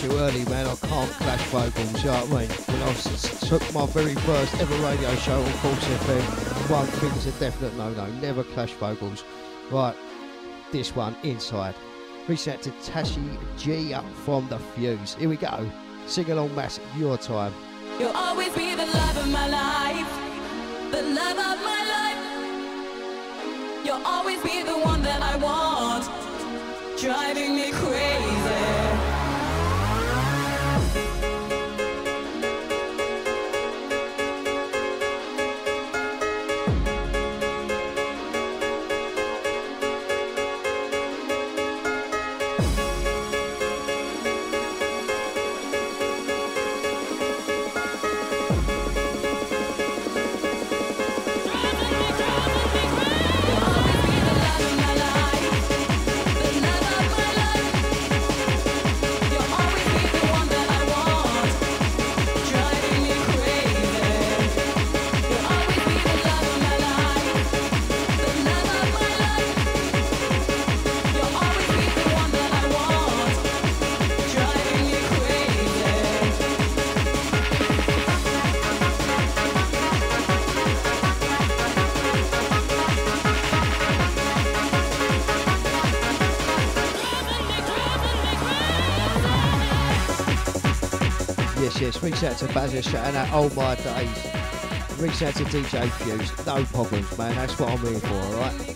Too early, man. I can't clash vocals, you know what I mean? When I took my very first ever radio show on Pulse F M, one thing's a definite no-no, never clash vocals. Right, this one, Inside. Reach out to Tashi G up from The Fuse. Here we go. Sing along, Mass, your time. You'll always be the love of my life, the love of my life. You'll always be the one that I want, driving me crazy. Yes, reach out to Bazza shouting out, oh my days. Reach out to D J Fuse, no problems, man, that's what I'm here for, alright?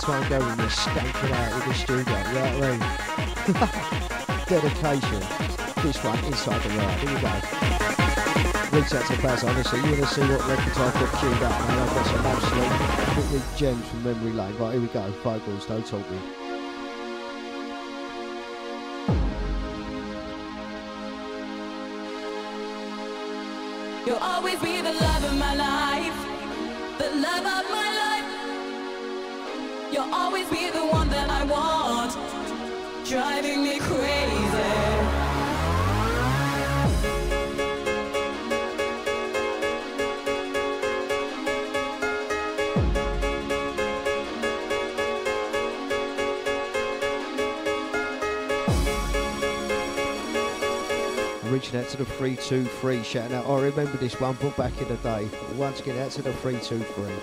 Time going and skanking out of the studio, right room. Dedication. This one, Inside the Ride. Here we go. Reach out to Baz, honestly. You want to see what records I've got tuned up, man. I've got some absolute little gems from memory lane. Right, here we go. Vocals, no talking. You'll always be the love of my life, the love of my life. You'll always be the one that I want, driving me crazy. Reaching out to the three two three, shouting out, I remember this one, but back in the day. Once again, out to the three two three.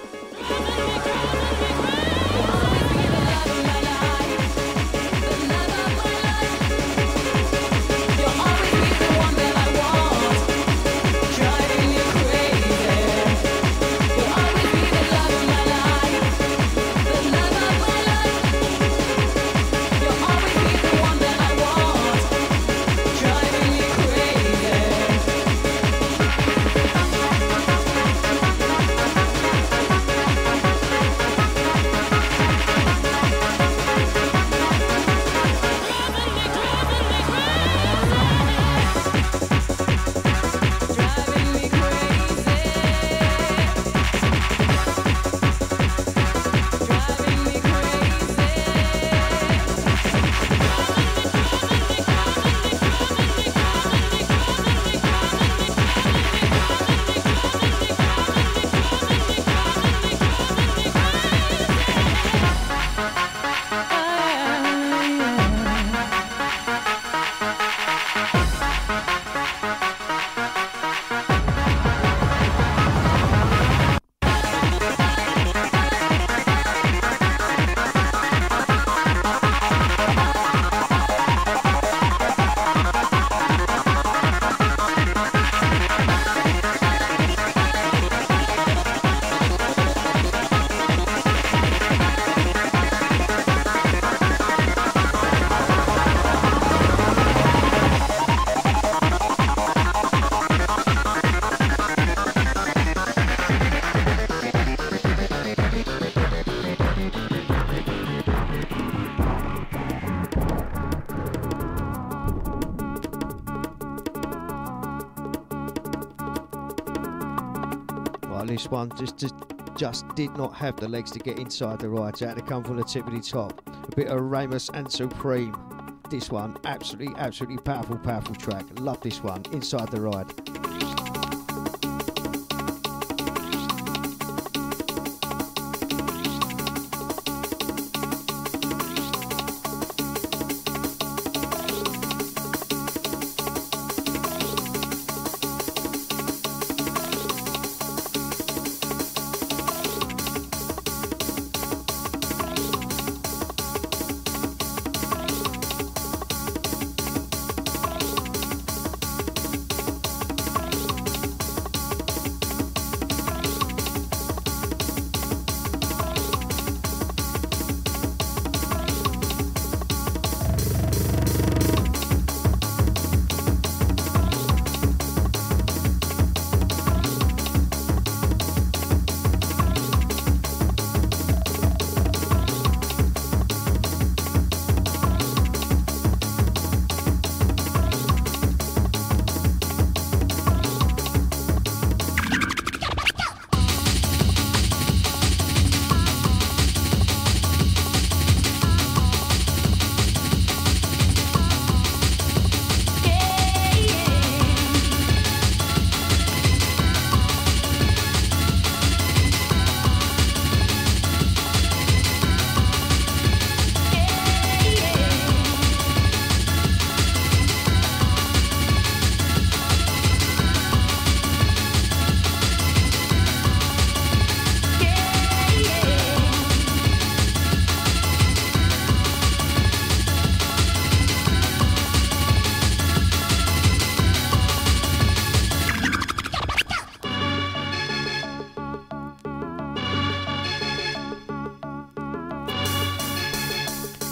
This one just, just just did not have the legs to get inside the rides. It had to come from the tippity top. A bit of Ramos and Supreme. This one, absolutely, absolutely powerful, powerful track. Love this one, inside the ride.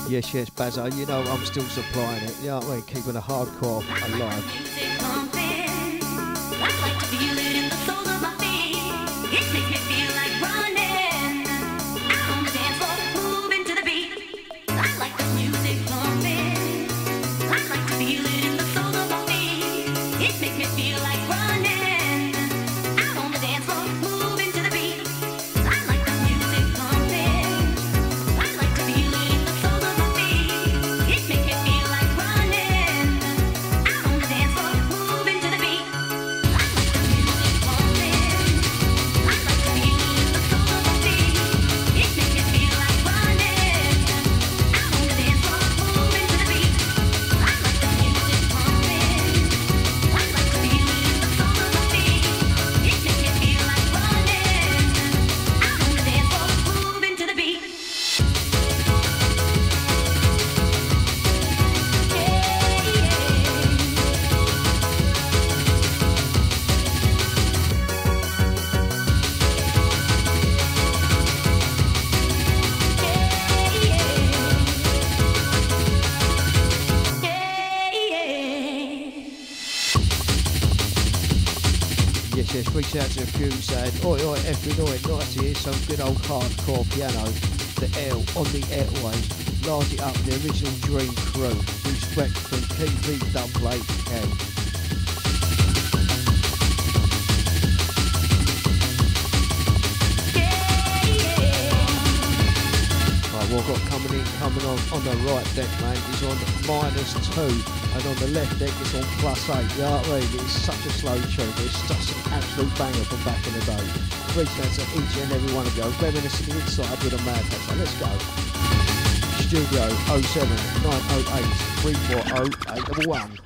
Yes, yes, Bazza, you know I'm still supplying it, yeah, we're keeping the hardcore alive. Reach out to a few saying, oi, oi, every night, nice to hear some good old hardcore piano. The L on the airwaves, large it up, the original Dream Crew. Respect from T V Dumplate Ken. What I've got coming in, coming on, on the right deck, man, is on minus two, and on the left deck it's on plus eight. You know what I mean? It's such a slow tune, it's just an absolute banger from back in the day. Reach out to each and every one of you, reminiscing inside with a mad hat. Let's go. Studio oh seven nine oh eight three four oh eight one.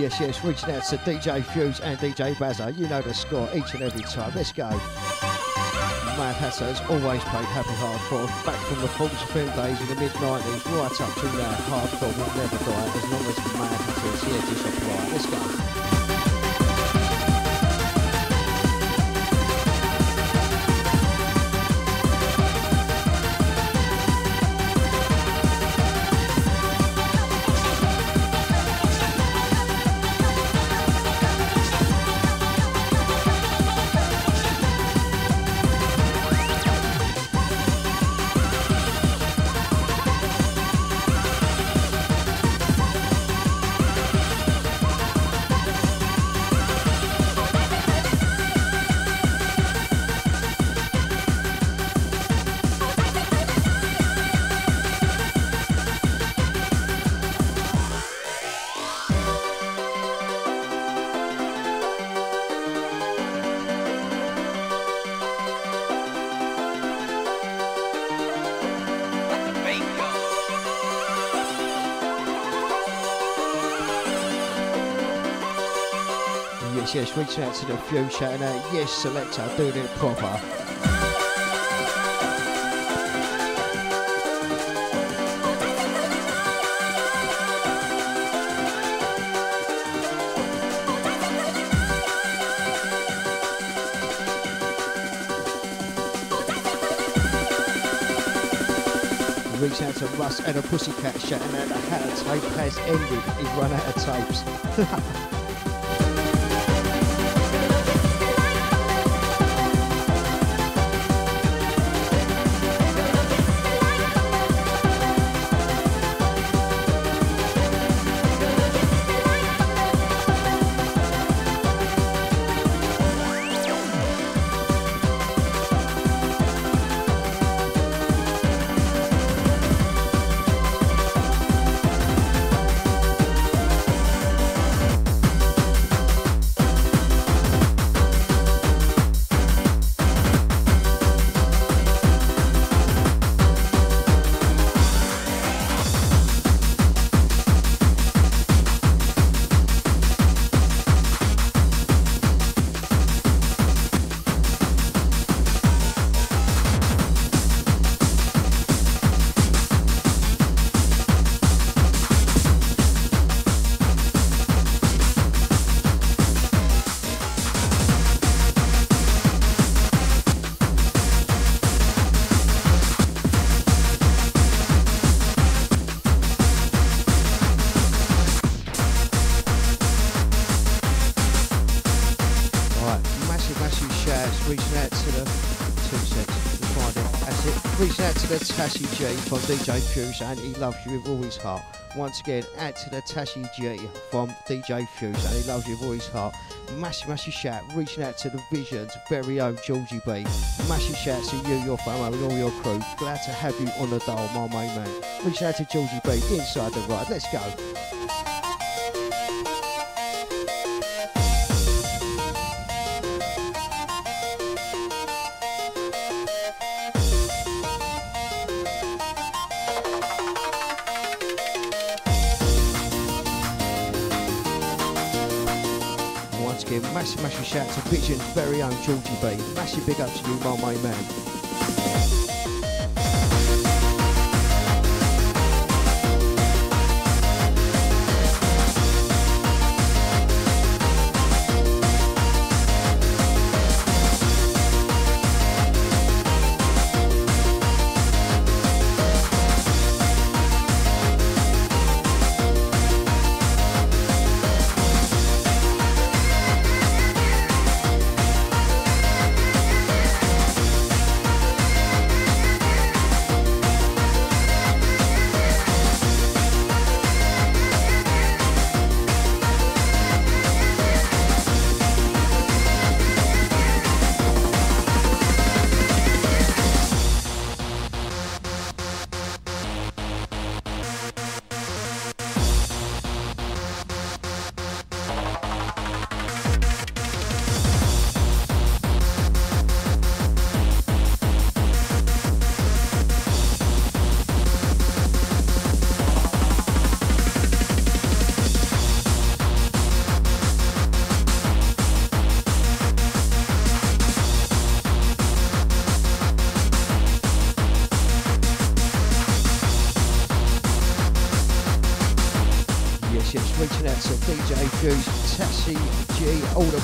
Yes, yes, reaching out to D J Fuse and D J Bazza. You know the score each and every time. Let's go. Mad Hatter has always played happy hardcore, back from the Falls Film days in the mid nineties, right up to now. Hardcore will never die as long as Mad Hatter is here to supply. Let's go. Yes, reaching out to the few, shouting out, yes, selector, doing it proper. Reach out to Russ and a Pussycat, shouting out, the hat tape has ended, he's run out of tapes. Tashi G from D J Fuse, and he loves you with all his heart. Once again, add to the Tashi G from D J Fuse, and he loves you with all his heart. Massive, massive shout, reaching out to the Vision's very own Georgie B. Massive shout to you, your family, and all your crew. Glad to have you on the dial, my main man. Reaching out to Georgie B, inside the ride. Let's go. asking. Massive, massive shout to Pigeon's very own Georgie B. Massive big up to you, my main man.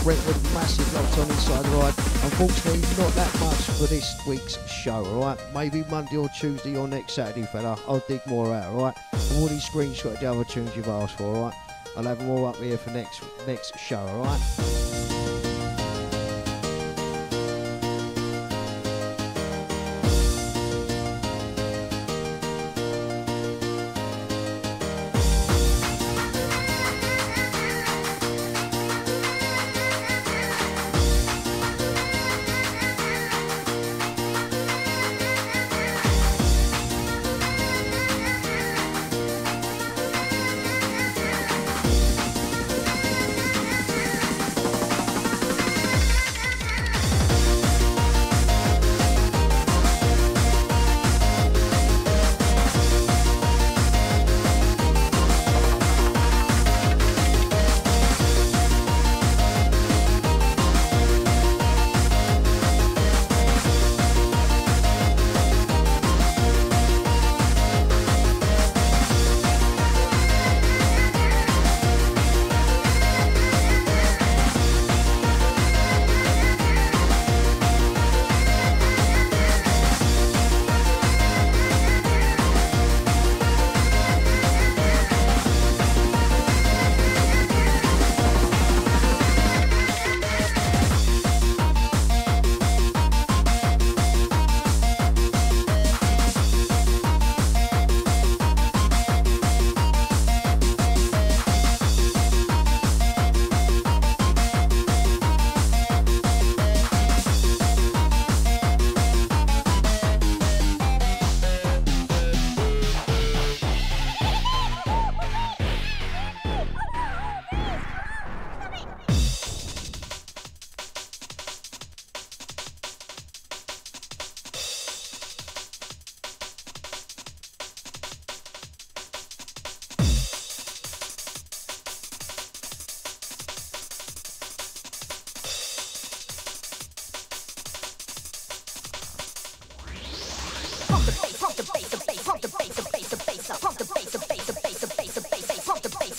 Brentwood, massive lots on Inside Ride. Unfortunately, not that much for this week's show, alright? Maybe Monday or Tuesday or next Saturday, fella. I'll dig more out, alright? All these screenshots of the other tunes you've asked for, alright? I'll have them all up here for next next show, alright?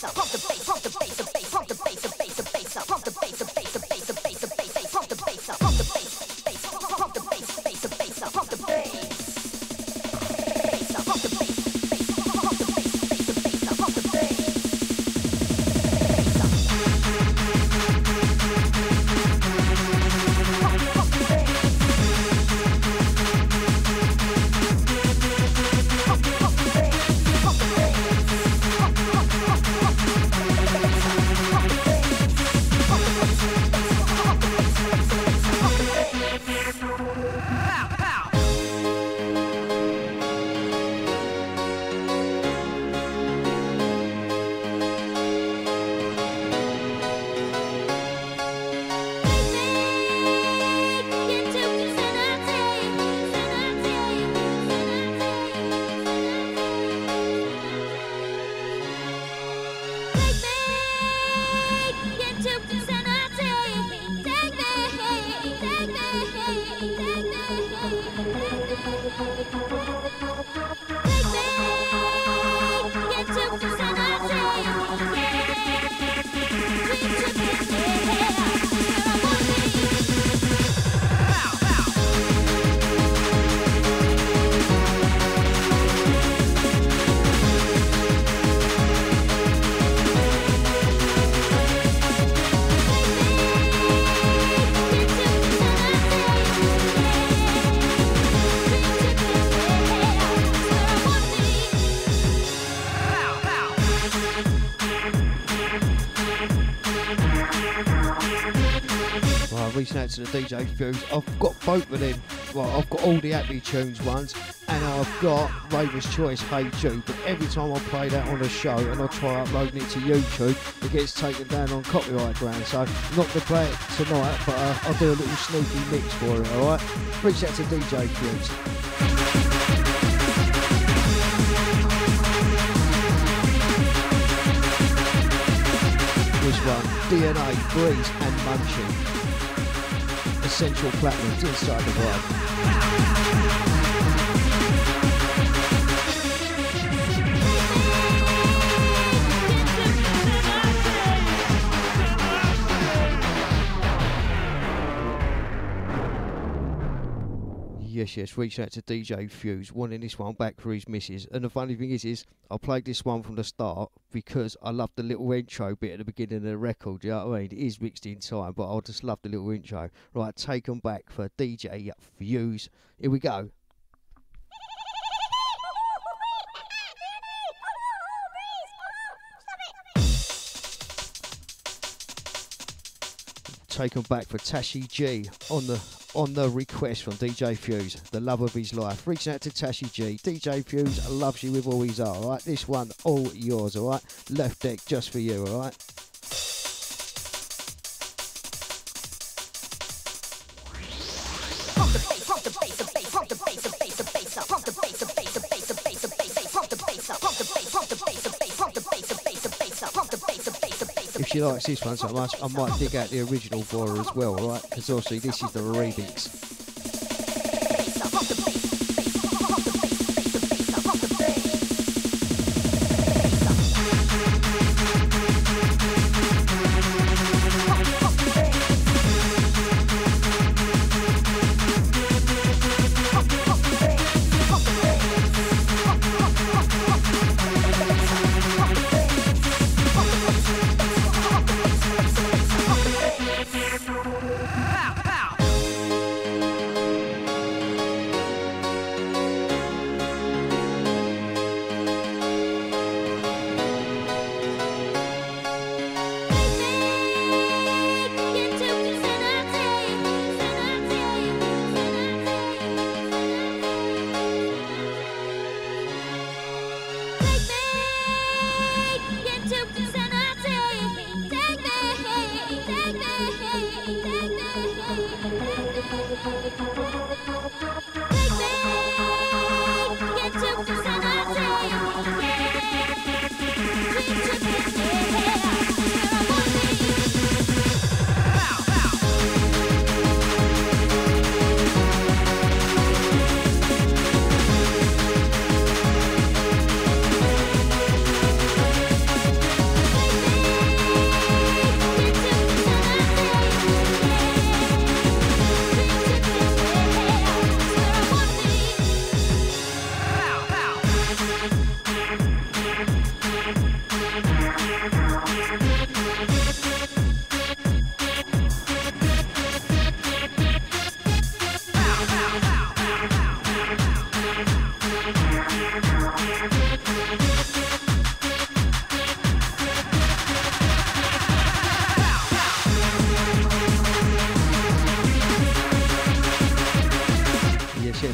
Fuck the bass. to the D J Fuse. I've got both of them. Well, I've got all the Happy Tunes ones, and I've got Raver's Choice, Hey Jude. But every time I play that on a show and I try uploading it to YouTube, it gets taken down on copyright ground. So not to play it tonight, but uh, I'll do a little sneaky mix for it, alright? Reach out to D J Fuse. This one, D N A, Breeze and Munchie. Essential Platinums inside the vibe. Yes, yes, reached out to D J Fuse, wanting this one back for his missus. And the funny thing is, is I played this one from the start because I love the little intro bit at the beginning of the record, do you know what I mean? It is mixed in time, but I just love the little intro. Right, take 'em back for D J Fuse. Here we go. Take 'em back for Tashi G on the on the request from D J Fuse, the love of his life. Reaching out to Tashi G. D J Fuse loves you with all his heart, alright? This one, all yours, alright? Left Deck, just for you, alright? If she likes this one so much, I might dig out the original for her as well, right? Because obviously this is the remix.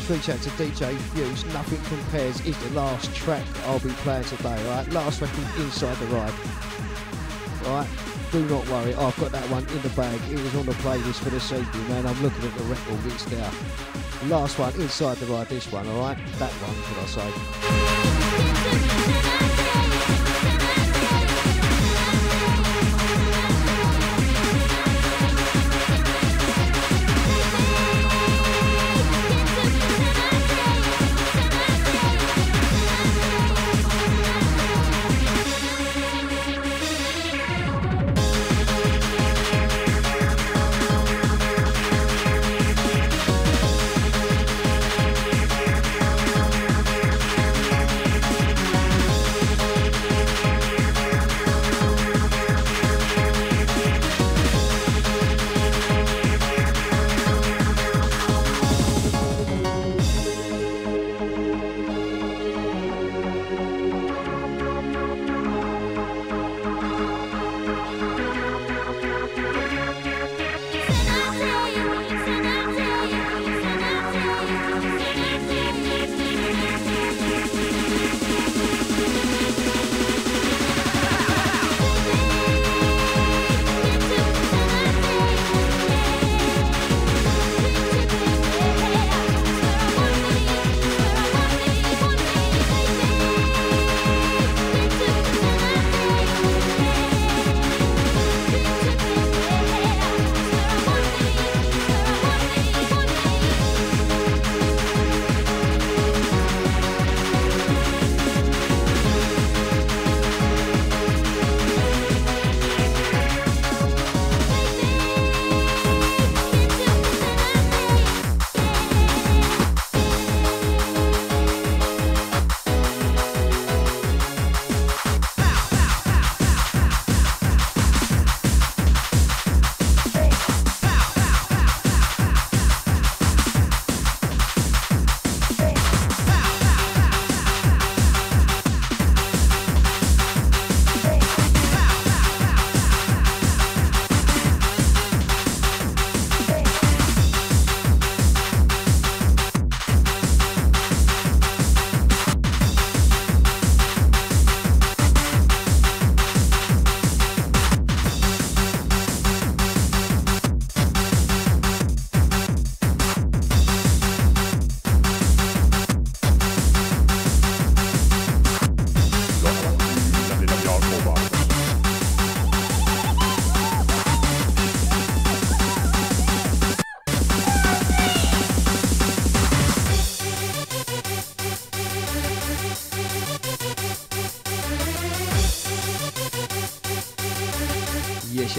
Reach out to D J Fuse, Nothing Compares is the last track I'll be playing today, right? Last record inside the ride. Right? Do not worry, I've got that one in the bag. It was on the playlist for this evening, man. I'm looking at the record, it's there. Last one inside the ride, this one, alright? That one, should I say.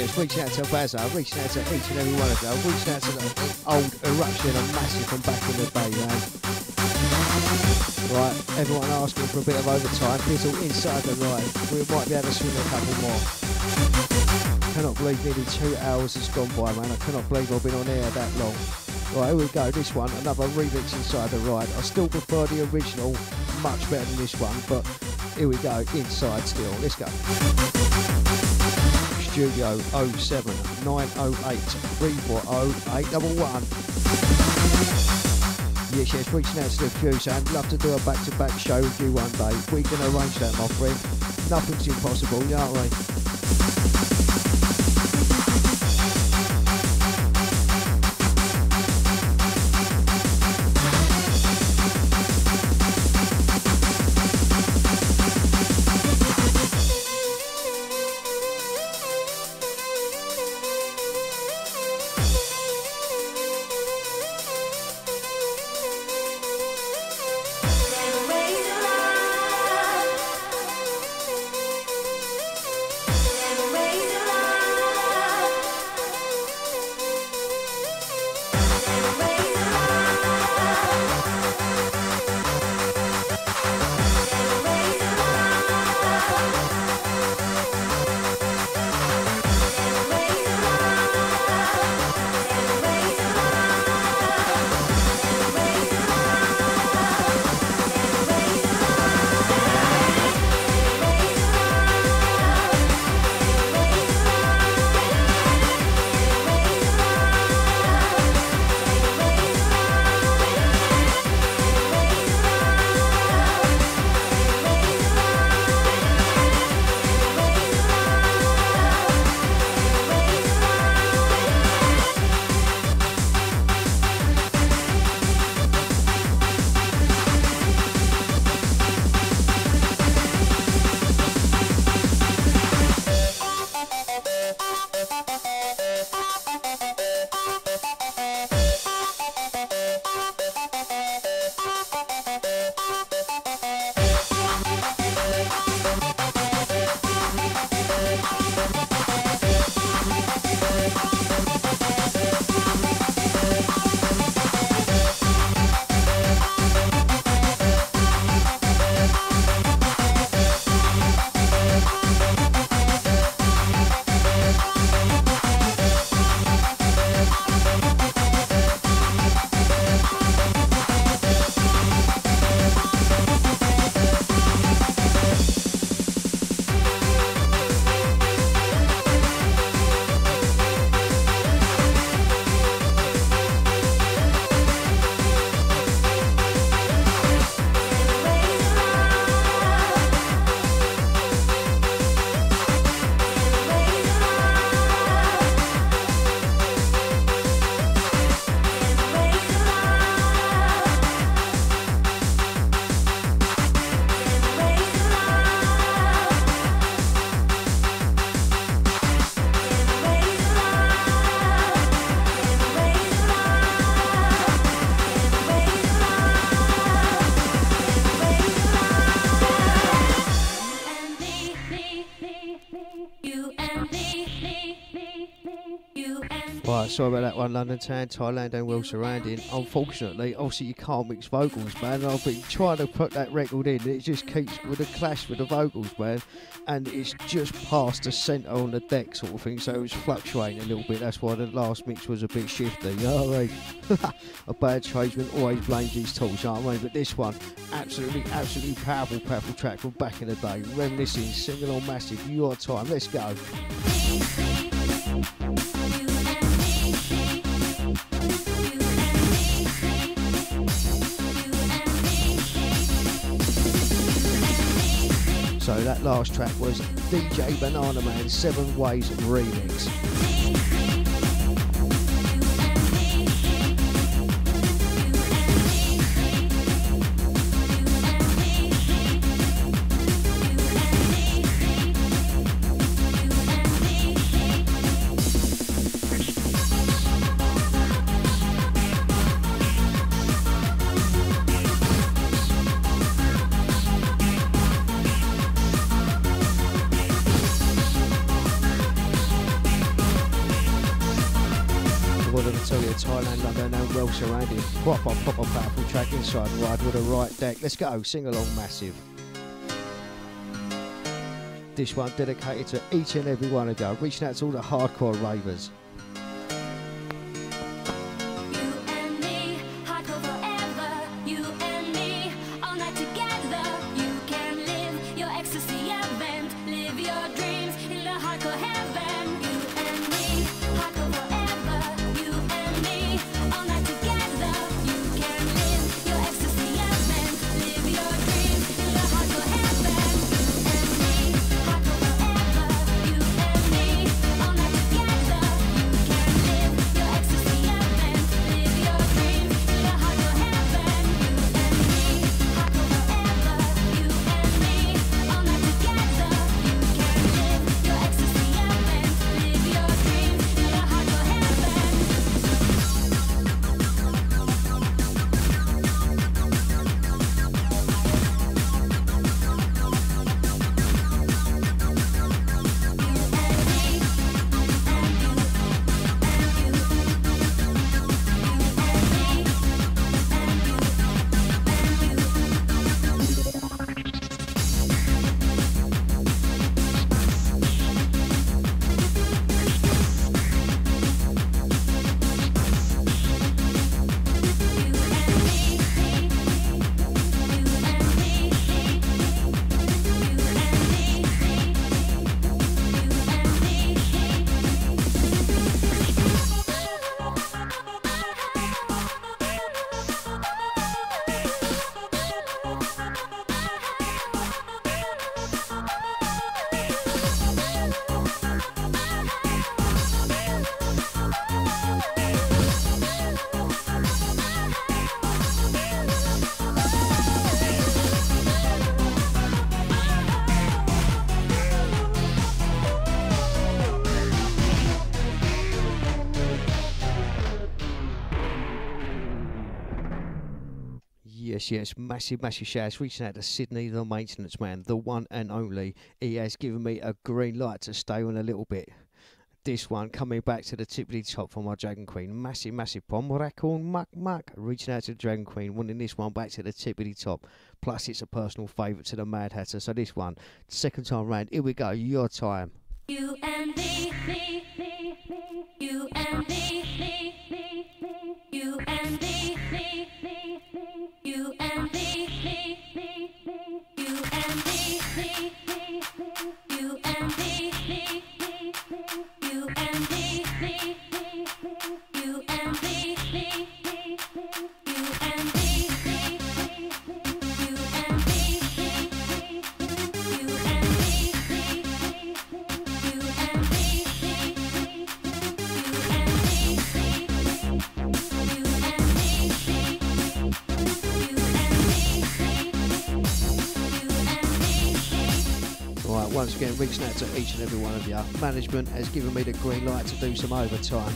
relatives, reaching out to Bazza, reaching out to each and every one of them, reaching out to the old eruption and massive from back in the day, man. Right, everyone asking for a bit of overtime, it's all inside the ride, we might be able to swing a couple more. Cannot believe nearly two hours has gone by, man, I cannot believe I've been on air that long. Right, here we go, this one, another remix inside the ride. I still prefer the original, much better than this one, but here we go, inside still, let's go. Studio oh seven nine oh eight three four oh eight one one. Yes, yes, reaching out to the few saying, love to do a back-to-back show with you one day. We can arrange that, my friend. Nothing's impossible, aren't we? Sorry about that one, London Town, Thailand and World Surrounding. Unfortunately, obviously you can't mix vocals, man. I've been trying to put that record in, and it just keeps with a clash with the vocals, man. And it's just past the centre on the deck sort of thing, so it was fluctuating a little bit. That's why the last mix was a bit shifty, you know what I mean? A bad tradesman always blames his tools, you know what I mean? But this one, absolutely, absolutely powerful, powerful track from back in the day. Reminiscing, singing on massive, your time. Let's go. So that last track was D J Banana Man, Seven Ways Remix. also Andy. Quite a pop, pop, powerful track inside Ride with a Right Deck. Let's go, sing along massive. This one dedicated to each and every one of you. Reaching out to all the hardcore ravers. Yes, massive, massive shouts reaching out to Sydney, the maintenance man, the one and only. He has given me a green light to stay on a little bit. This one coming back to the tippity top for my Dragon Queen. Massive, massive bomb. Raccoon, muck, muck. Reaching out to the Dragon Queen, wanting this one back to the tippity top. Plus, it's a personal favourite to the Mad Hatter. So, this one, second time round. Here we go, your time. You and me, me, me, me. You and me, me, me, me. You and me, me, me, me. You and me, me, me, me. You and me, me, me, me. You and me, me, me, me. You and me, me, me, me. You and me, me, me, me. You and me. Once again, reaching out to each and every one of you. Management has given me the green light to do some overtime.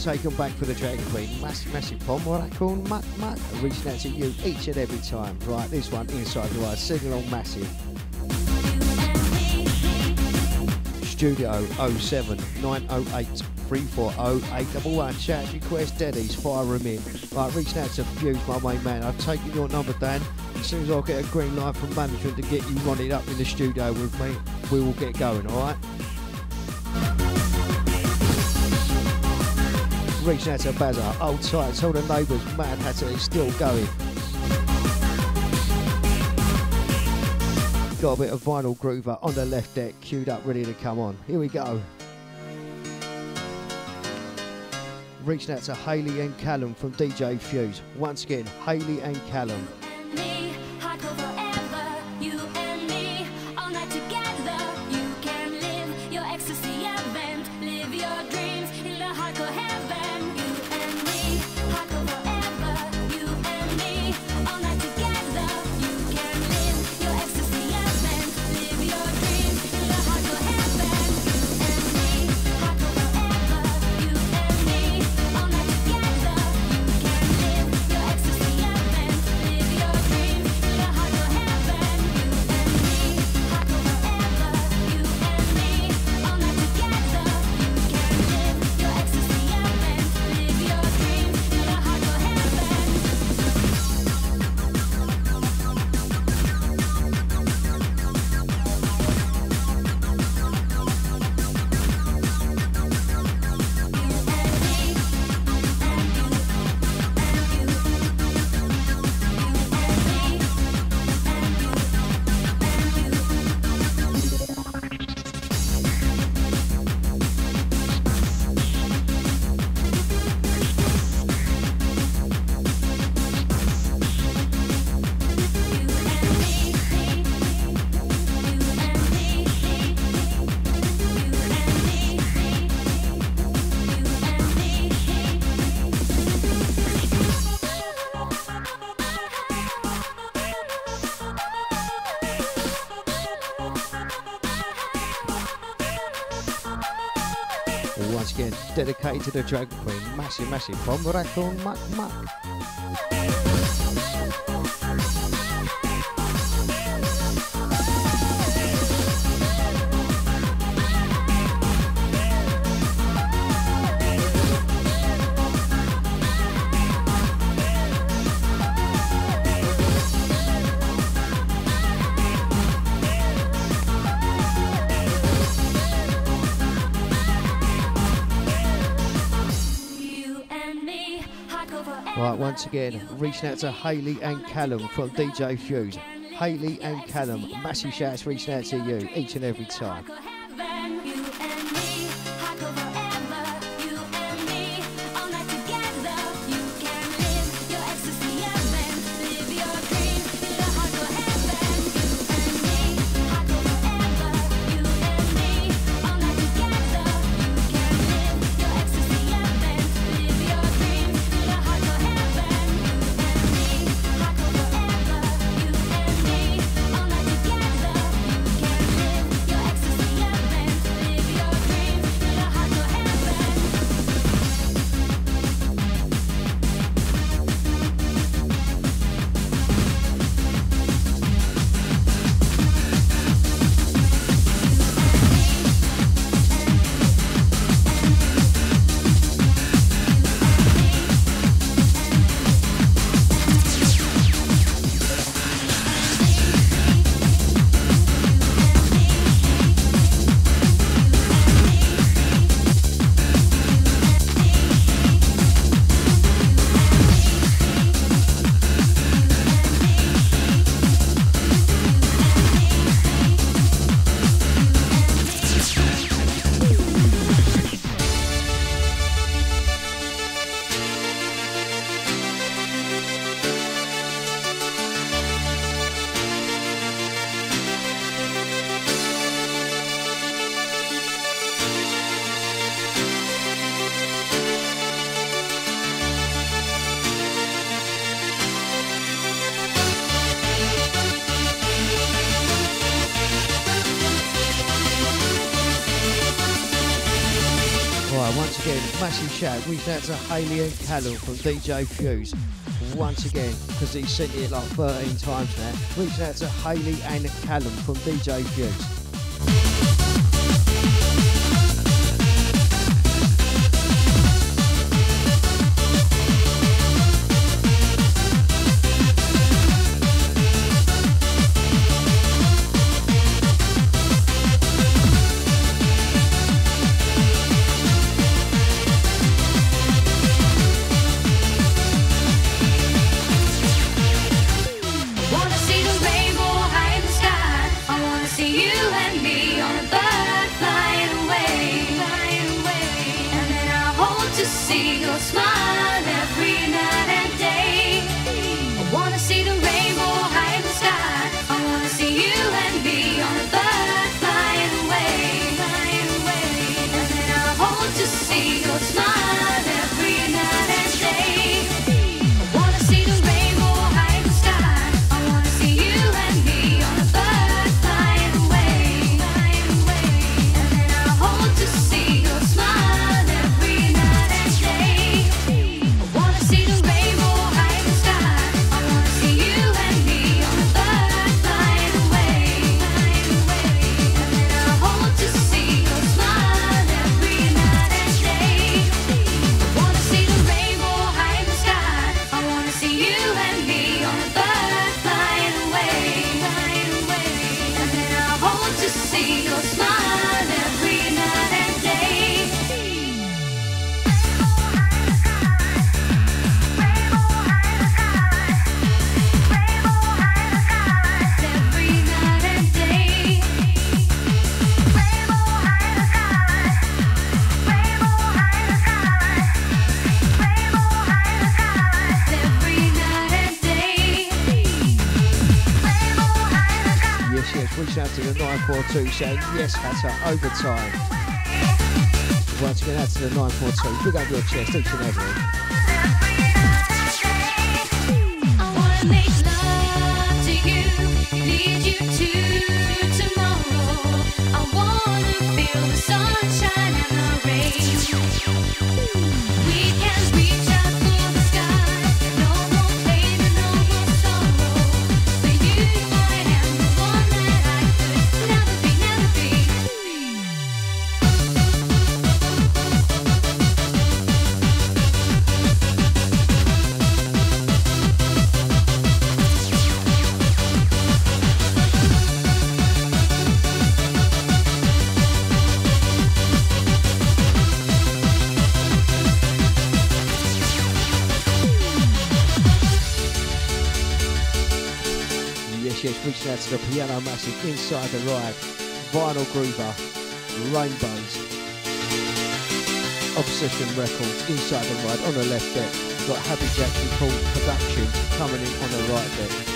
Taken back for the Dragon Queen. Massive, massive bomb, what I call muck, muck. Reaching out to you each and every time. Right, this one, Inside Your Eyes, sing along massive. Studio oh seven nine oh eight three four oh eight one one. Chat request daddies, fire them in. Right, reaching out to Fuse, my main man. I've taken your number, Dan. As soon as I get a green light from management to get you running up in the studio with me, we will get going, alright? Reaching out to Bazaar, old tight, tell the neighbours, Mad Hatter is still going. Got a bit of Vinyl Groover on the left deck, queued up, ready to come on. Here we go. Reaching out to Hayley and Callum from D J Fuse. Once again, Hayley and Callum. Live your once again dedicated to the Dragon Queen. Massive, massive from Raccoon Muck Muck. Right, once again, reaching out to Hayley and Callum from D J Fuse. Hayley and Callum, massive shouts reaching out to you each and every time. Massive shout, reached out to Hayley and Callum from D J Fuse. Once again, because he's sent it like thirteen times now, reached out to Hayley and Callum from D J Fuse. nine four two saying yes, that's our overtime. Once again, that's the nine four two. Big up your chest, each and every. I wanna make love to you, need you to tomorrow. I wanna feel the sunshine and the rain. appreciate reaching out to the Piano Massive, Inside the Ride, Vinyl Groover, Rainbows, Obsession Records, Inside the Ride on the left deck. Got Happy Jack and Paul Productions coming in on the right deck.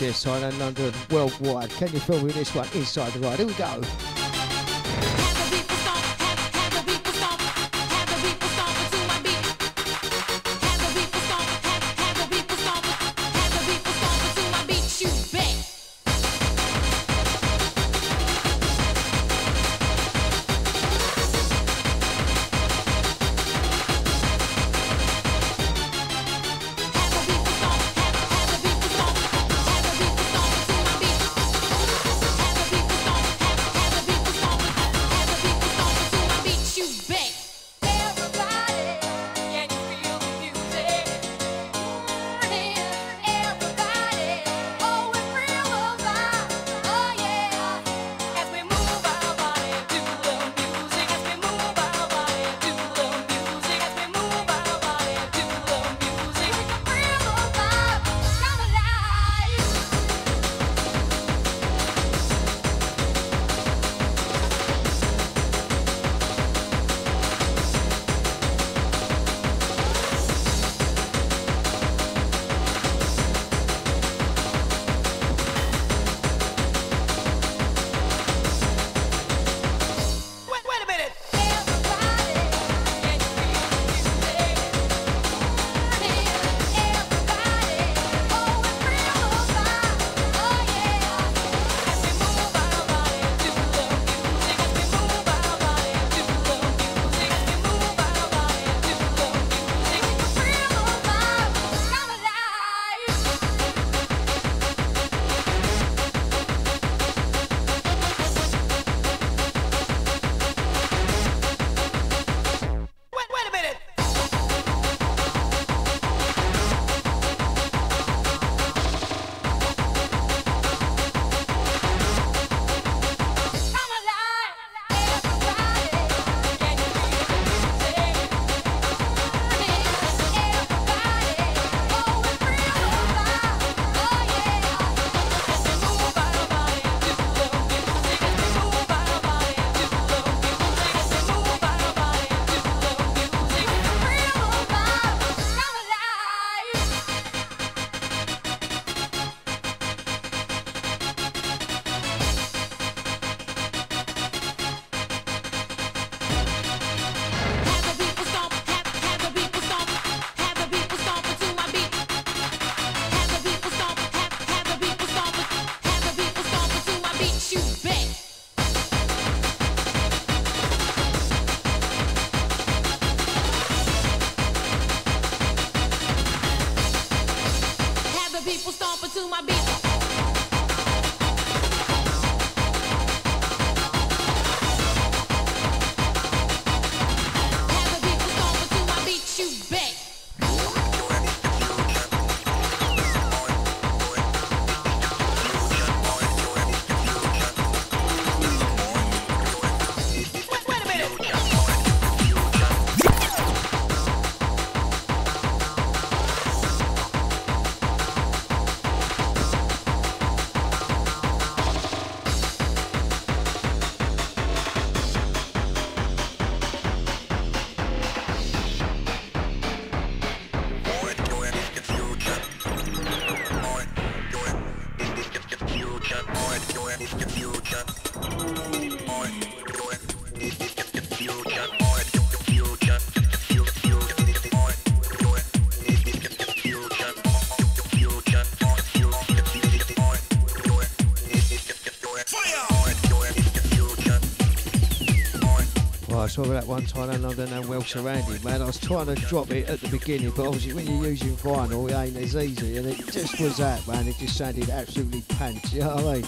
Yes, Thailand, London, worldwide. Can you feel me with this one? Inside the Ride. Here we go. Have a beat. beat you back. People stomping to my beat. Have the people stomping to my beat, you back. I saw that one time in London and well surrounded, man. I was trying to drop it at the beginning, but obviously when you're using vinyl, it ain't as easy, and it just was that, man. It just sounded absolutely pants, you know what I mean?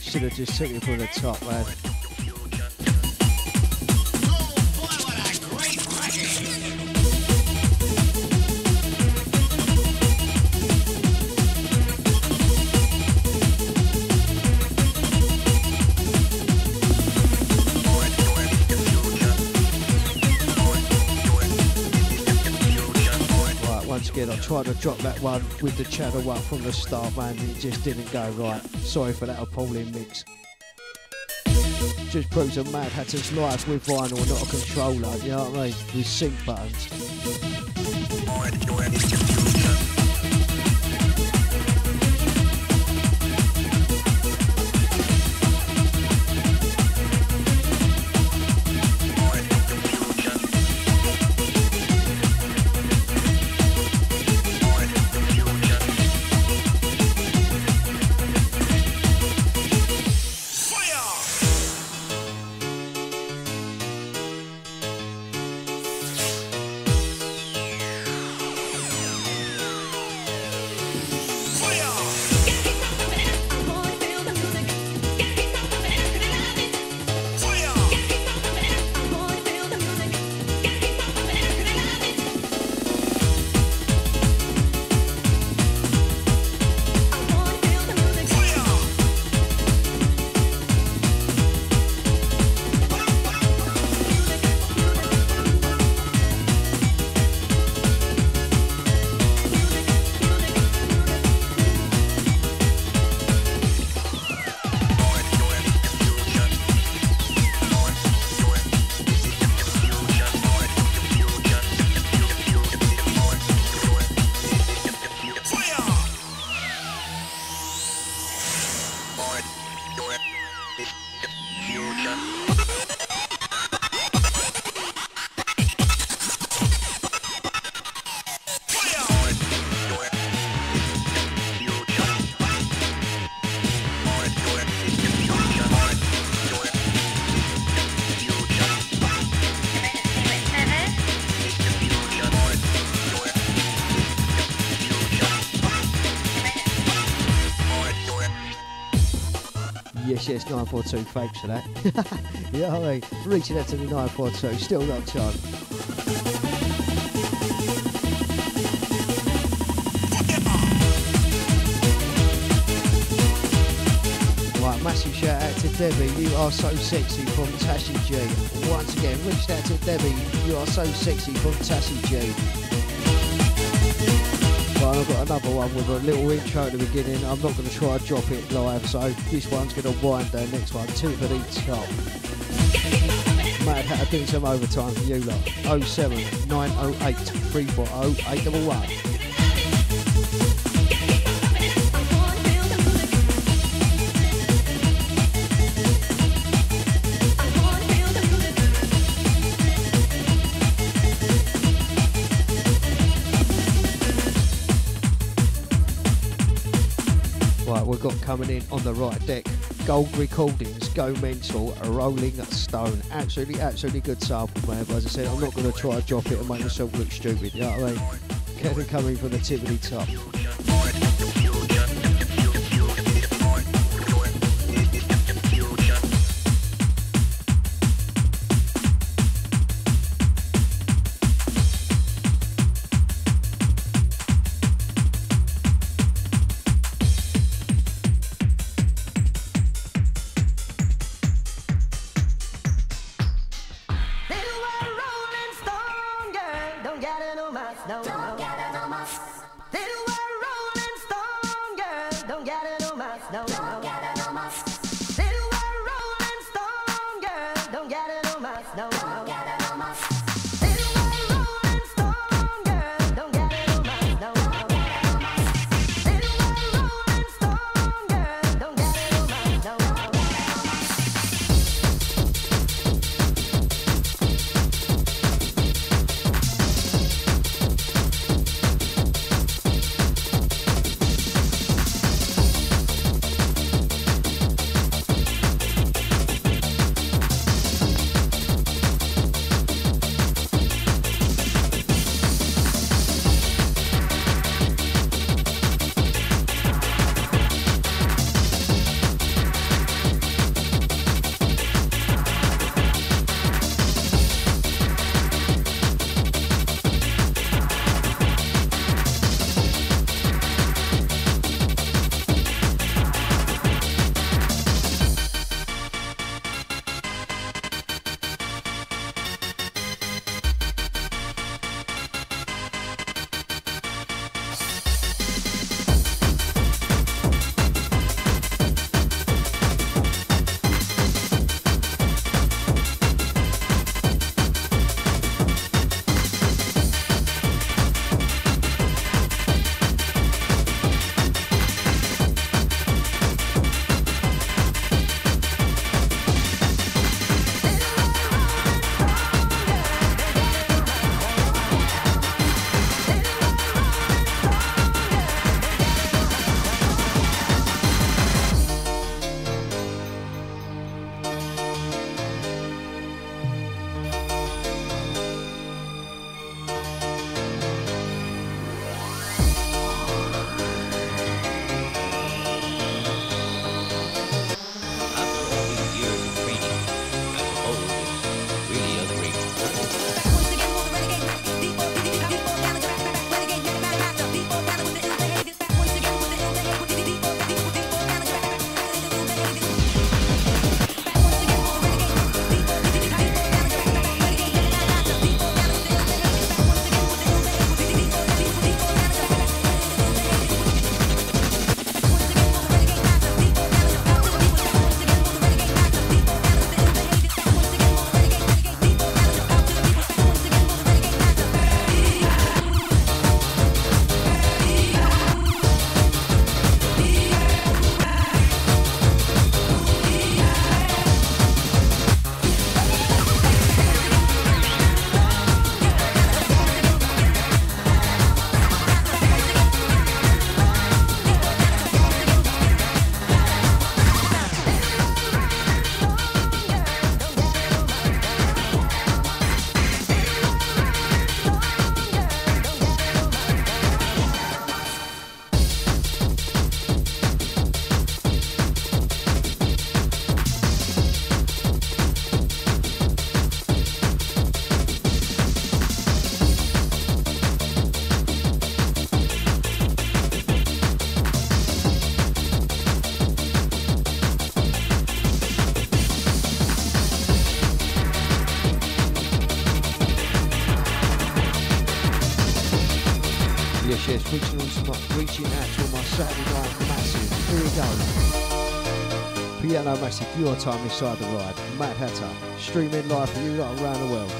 Should have just took it from the top, man. I tried to drop that one with the Channel one from the start, man, and it just didn't go right. Sorry for that appalling mix. Just proves a Mad Hatter's life with vinyl, not a controller, you know what I mean? With sync buttons. Yes, nine four two, thanks for that. You know what I mean? Reaching out to the nine four two, still not time. Right, massive shout out to Debbie, you are so sexy from Tashy G. Once again, reached out to Debbie, you are so sexy from Tashy G. Well, I've got another one with a little intro at the beginning. I'm not going to try and drop it live, so this one's going to wind down next one. Two for each top. Mad Hatter doing some overtime for you lot. oh seven nine oh eight three four oh eight one one. got coming in on the right deck. Gold Recordings, Go Mental, Rolling Stone. Absolutely, absolutely good sample, man. But as I said, I'm not going to try to drop it and make myself look stupid, you know what I mean? Kevin coming from the Tiffany top. Piano Massive, your time inside the ride. Mad Hatter, streaming live for you lot around the world.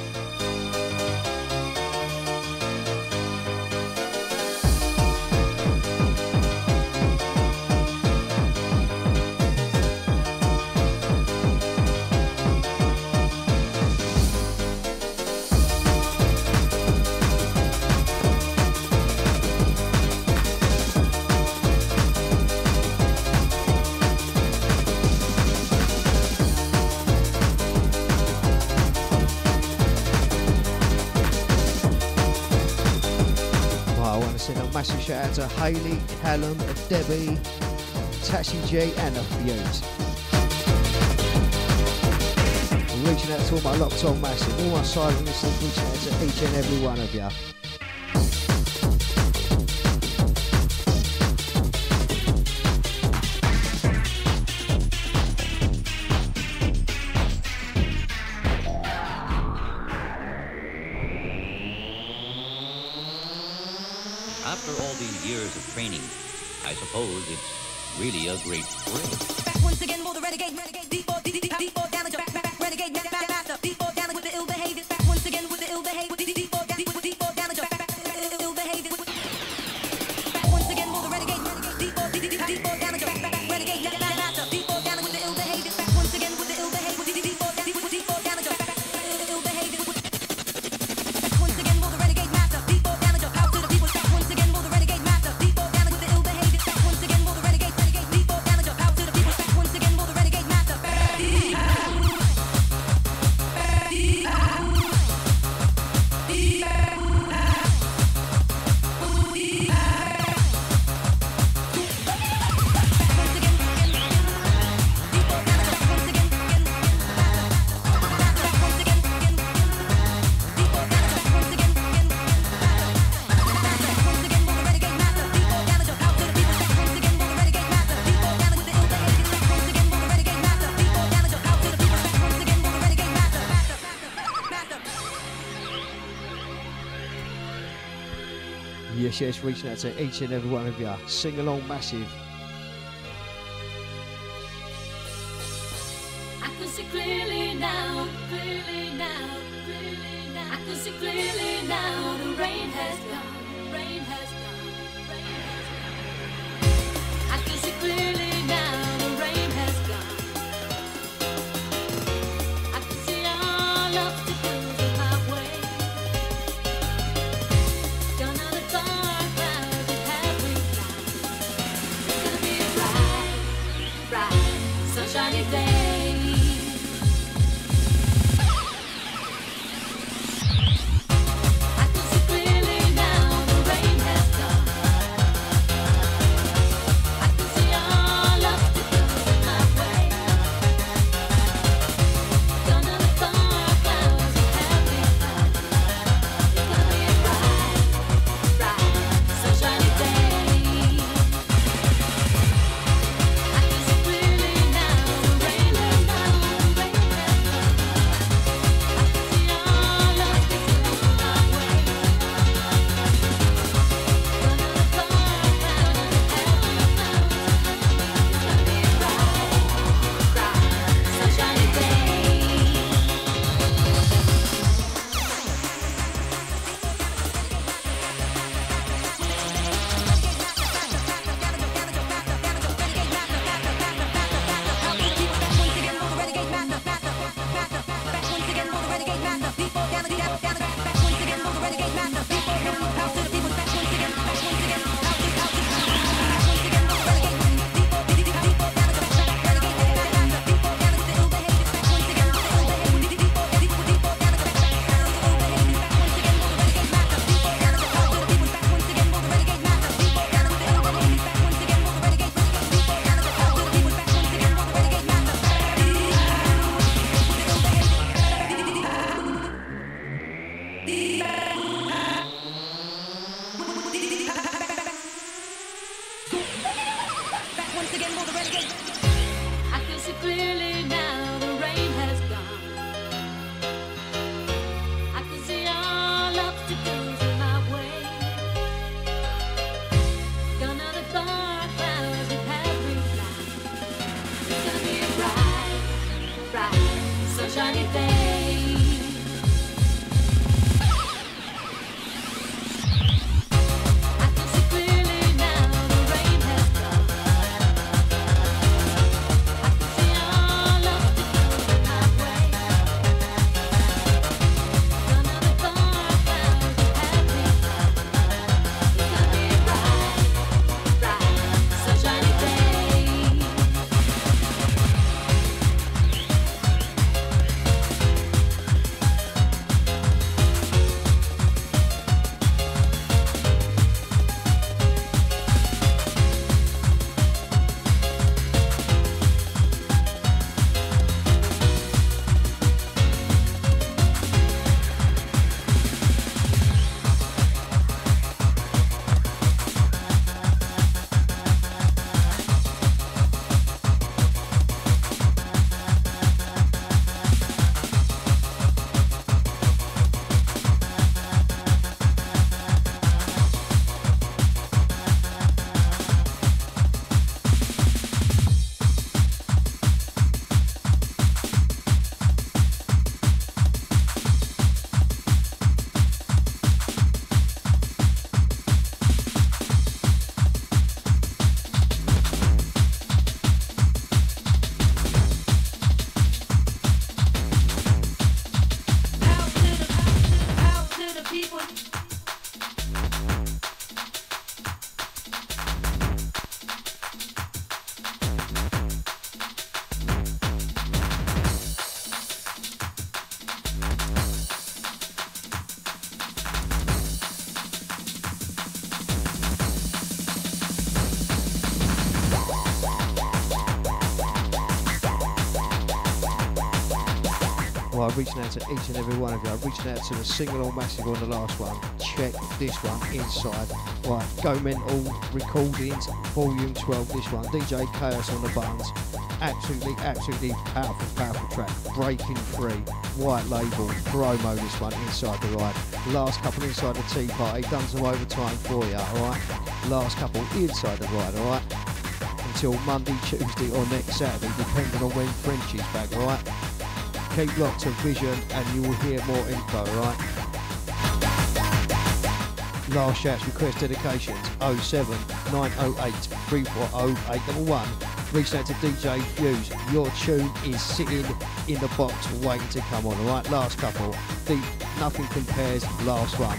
massive shout out to Hayley, Callum, Debbie, Taxi J and the Fuse. Reaching out to all my locked on massive, all my side listeners, reaching out to each and every one of you. Training. I suppose it's really a great break. Back once again for the renegade, renegade, D four, D D D, D four, down the track, back, back, renegade, back, back, master, D four, down with the ill behavior, back once again with the ill behavior, D four, down with D four, down the track, back, back, ill behavior, back once again for the renegade, renegade, D four, D D D, D four, down the track, back, back, renegade, back, back, master, D four, down with the ill behavior, back once again with the ill behavior, D four, down with D four, down the track, back, back, ill behavior, back once again for the renegade, master, D four, down the track, out to the people, back once again for the renegade. Yes, yes, reaching out to each and every one of you. Sing along massive. I can see clearly now, clearly now, clearly now. I can see clearly now, the rain has gone, rain has gone, rain has gone. I can see clearly now, the rain has gone. Sunshiny day. I can see clearly now, the rain has gone. I can see all obstacles in my way. Gone on the dark clouds of heavy clouds. It's gonna be a bright, bright, sunshiny day. I can see clearly. Well, I'm reaching out to each and every one of you. I'm reaching out to the single or massive on the last one. Check this one inside. Right, Go Mental Recordings, Volume twelve, this one. D J Chaos on the buns. Absolutely, absolutely powerful, powerful track. Breaking Free, White Label, promo this one inside the ride. Last couple inside the tea party, done some overtime for you, alright? Last couple inside the ride, alright? Until Monday, Tuesday or next Saturday, depending on when French is back, alright? Keep locked to Vision and you will hear more info, alright? Last shouts, request dedications, oh seven nine oh eight three four oh eight double one. Reach out to D J Fuse. Your tune is sitting in the box waiting to come on, alright? Last couple. The Nothing Compares, last one.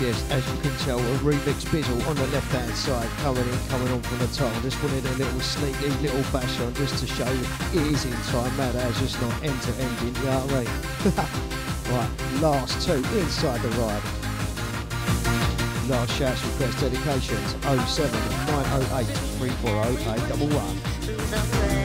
Yes, as you can tell, a remix bizzle on the left-hand side coming in, coming on from the top. Just wanted a little sneaky little bash on just to show you it is in time. Mad as just not end to end in, you know what I mean? Right, last two inside the ride. Last shouts, requests, dedications, oh seven nine oh eight three four oh eight double one.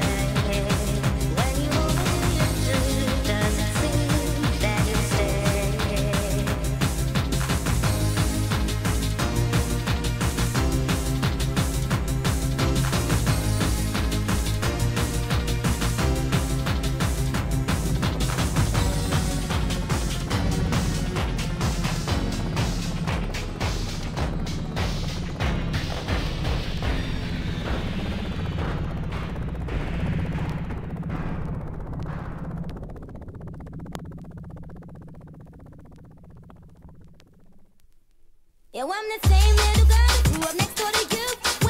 Yeah, well, I'm the same little girl who grew up next door to you.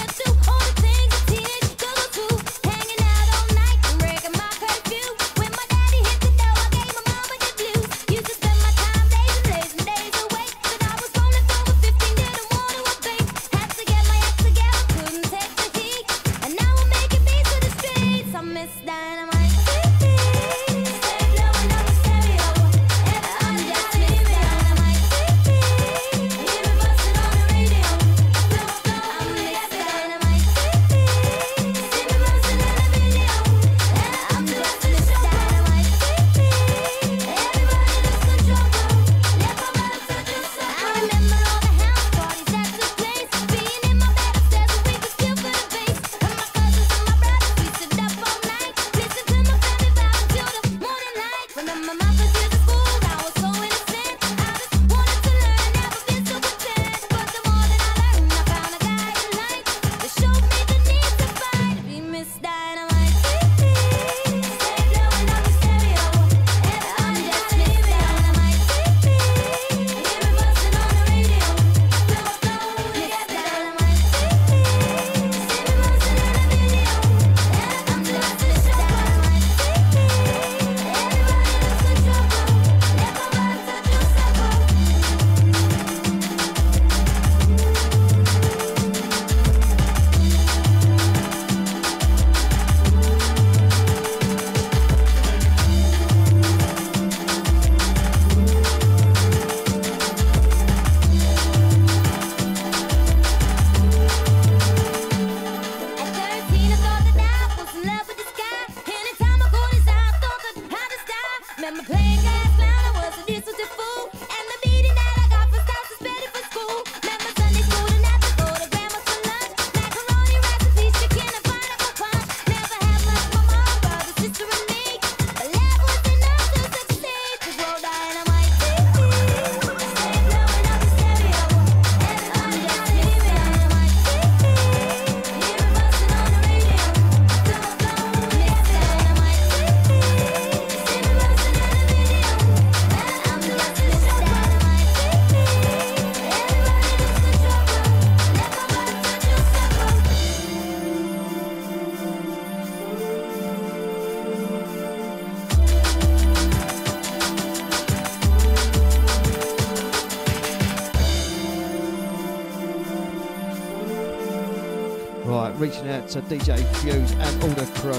Right, reaching out to D J Fuse and all the crew.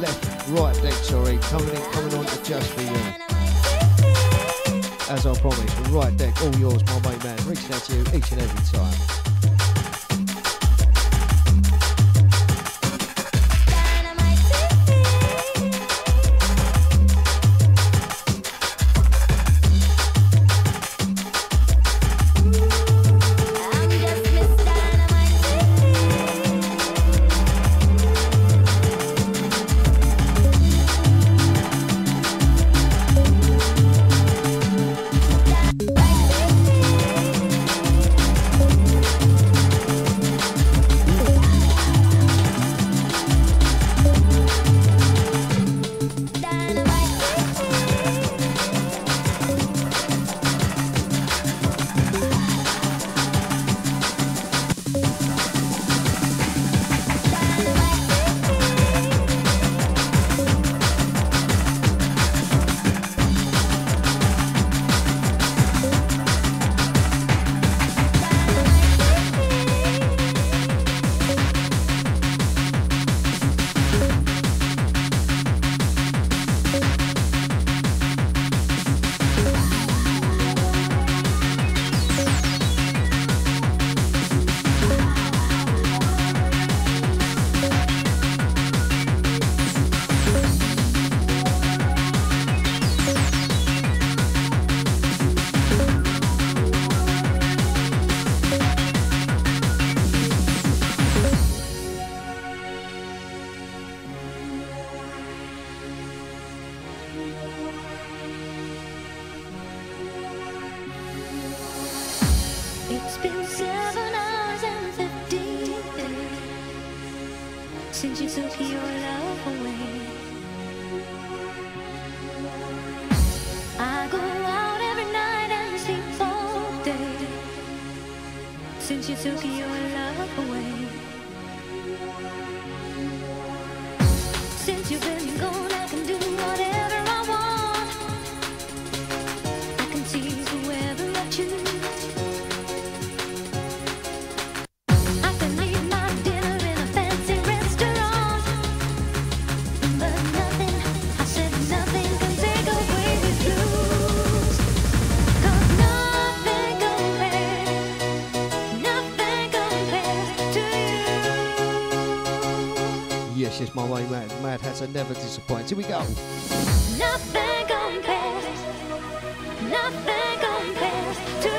Left, right deck, sorry. Coming in, coming on to Just For You. As I promised, the right deck, all yours, my main man. Reaching out to you each and every time. My way, Mad, Mad Hats are never disappointed. Here we go. Nothing compares, nothing compares to you.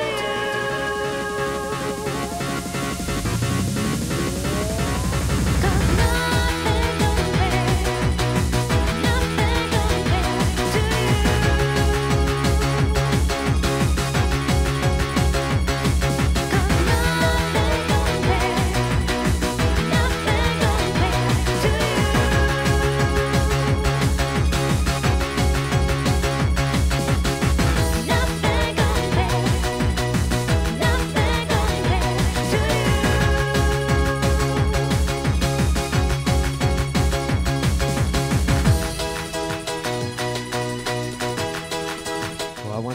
'Cause nothing compares, nothing compares to you. 'Cause nothing compares, nothing compares.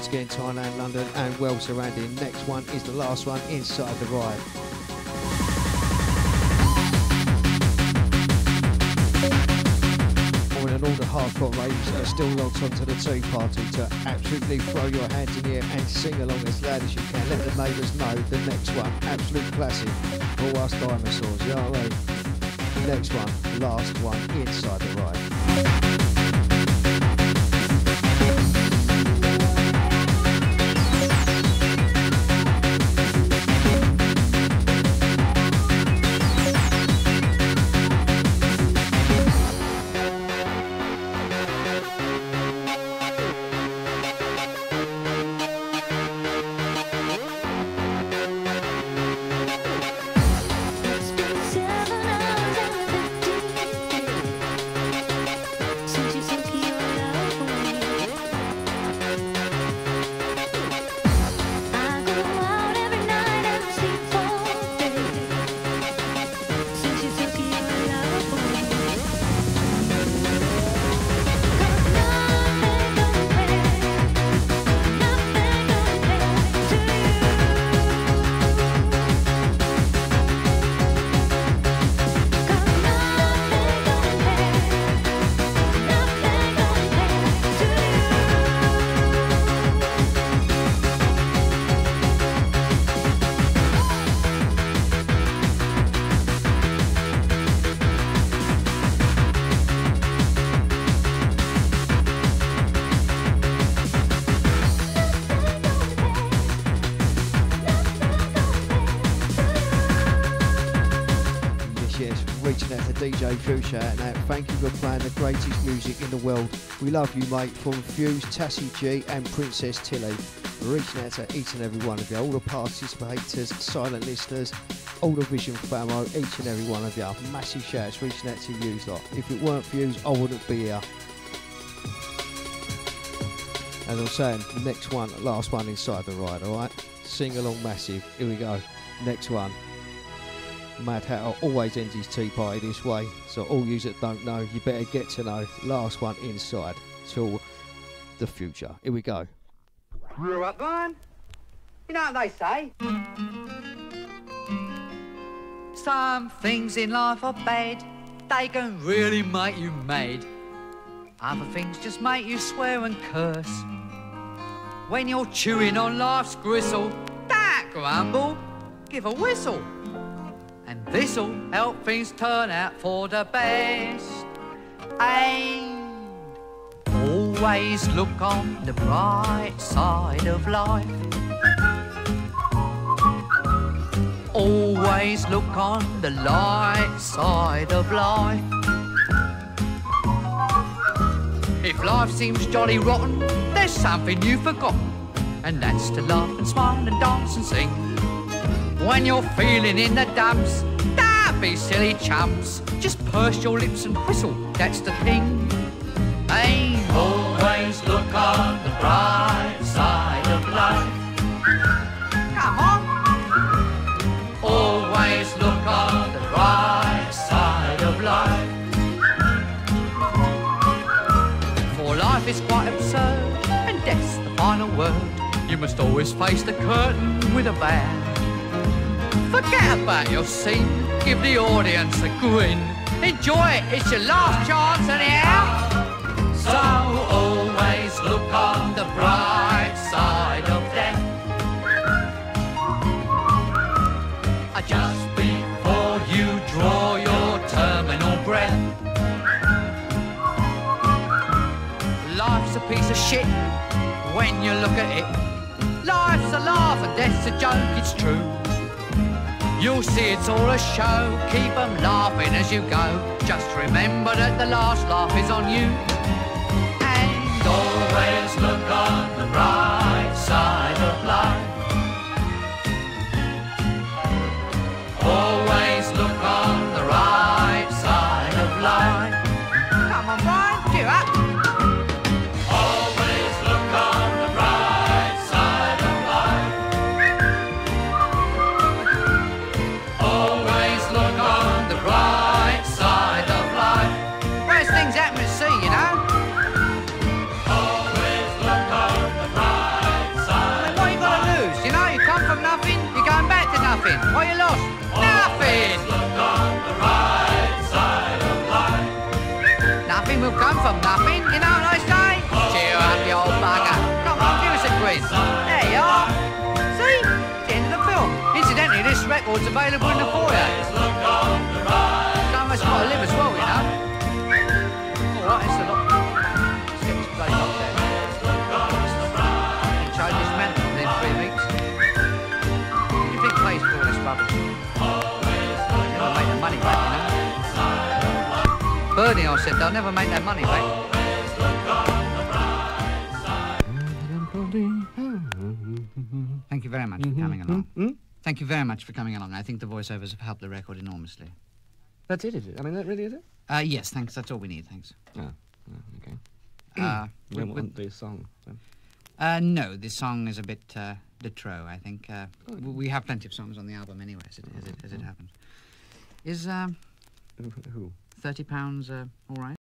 Again, Thailand, London and well surrounding. Next one is the last one inside the ride. Oh, and all the hardcore raves are still locked onto the tea party to absolutely throw your hands in the air and sing along as loud as you can. Let the neighbours know the next one, absolute classic. All us dinosaurs, you know what I mean? Next one, last one inside the ride. See reaching out to D J Fuchsia. Now, thank you for playing the greatest music in the world. We love you, mate, from Fuse, Tassie G and Princess Tilly. We're reaching out to each and every one of you, all the participators, silent listeners, all the Vision famo, each and every one of you. Massive shouts reaching out to you lot. If it weren't for you, I wouldn't be here. As I'm saying, next one, last one inside the ride, alright? Sing along massive. Here we go. Next one. Mad Hatter always ends his tea party this way, so all yous that don't know, you better get to know. Last one inside till the future. Here we go. Right, man. You know what they say? Some things in life are bad. They can really make you mad. Other things just make you swear and curse. When you're chewing on life's gristle, don't grumble, give a whistle. And this'll help things turn out for the best. And always look on the bright side of life. Always look on the light side of life. If life seems jolly rotten, there's something you've forgotten, and that's to laugh and smile and dance and sing. When you're feeling in the dumps, don't be silly chumps, just purse your lips and whistle, that's the thing. Hey, always look on the bright side of life. Come on. Always look on the bright side of life. For life is quite absurd, and death's the final word. You must always face the curtain with a bow. Forget about your scene, give the audience a grin. Enjoy it, it's your last chance anyhow. So always look on the bright side of death. Just before you draw your terminal breath. Life's a piece of shit when you look at it. Life's a laugh and death's a joke, it's true. You'll see it's all a show, keep them laughing as you go. Just remember that the last laugh is on you. And always look on the bright side of life. Always look on the right side of life. Come on, Brian, cheer up. Are you lost? Nothing! Look on the right side of life. Nothing will come from nothing, you know what I say? Always cheer up, you old bugger. Come on, give us a quiz. There you are. See? It's the end of the film. Incidentally, this record's available in the foyer. Look on the right. Some of us gotta live as well, you know. Alright, it's a lot. Let's get this place up there. And change this mantle within three weeks. You think plays for this rubbish? They'll never make the money back, you know. Bernie, I said, they'll never make that money back. Thank you very much for coming along. Mm-hmm. Thank you very much for coming along. I think the voiceovers have helped the record enormously. That's it, is it? I mean, that really is it? Uh, yes, thanks. That's all we need, thanks. Oh, oh okay. Uh, we don't want the song, then? Uh, no, the song is a bit... Uh, Detro, I think. Uh, oh, yeah. We have plenty of songs on the album anyway, as it, as it, as it happens. Is um, who thirty pounds uh, all right?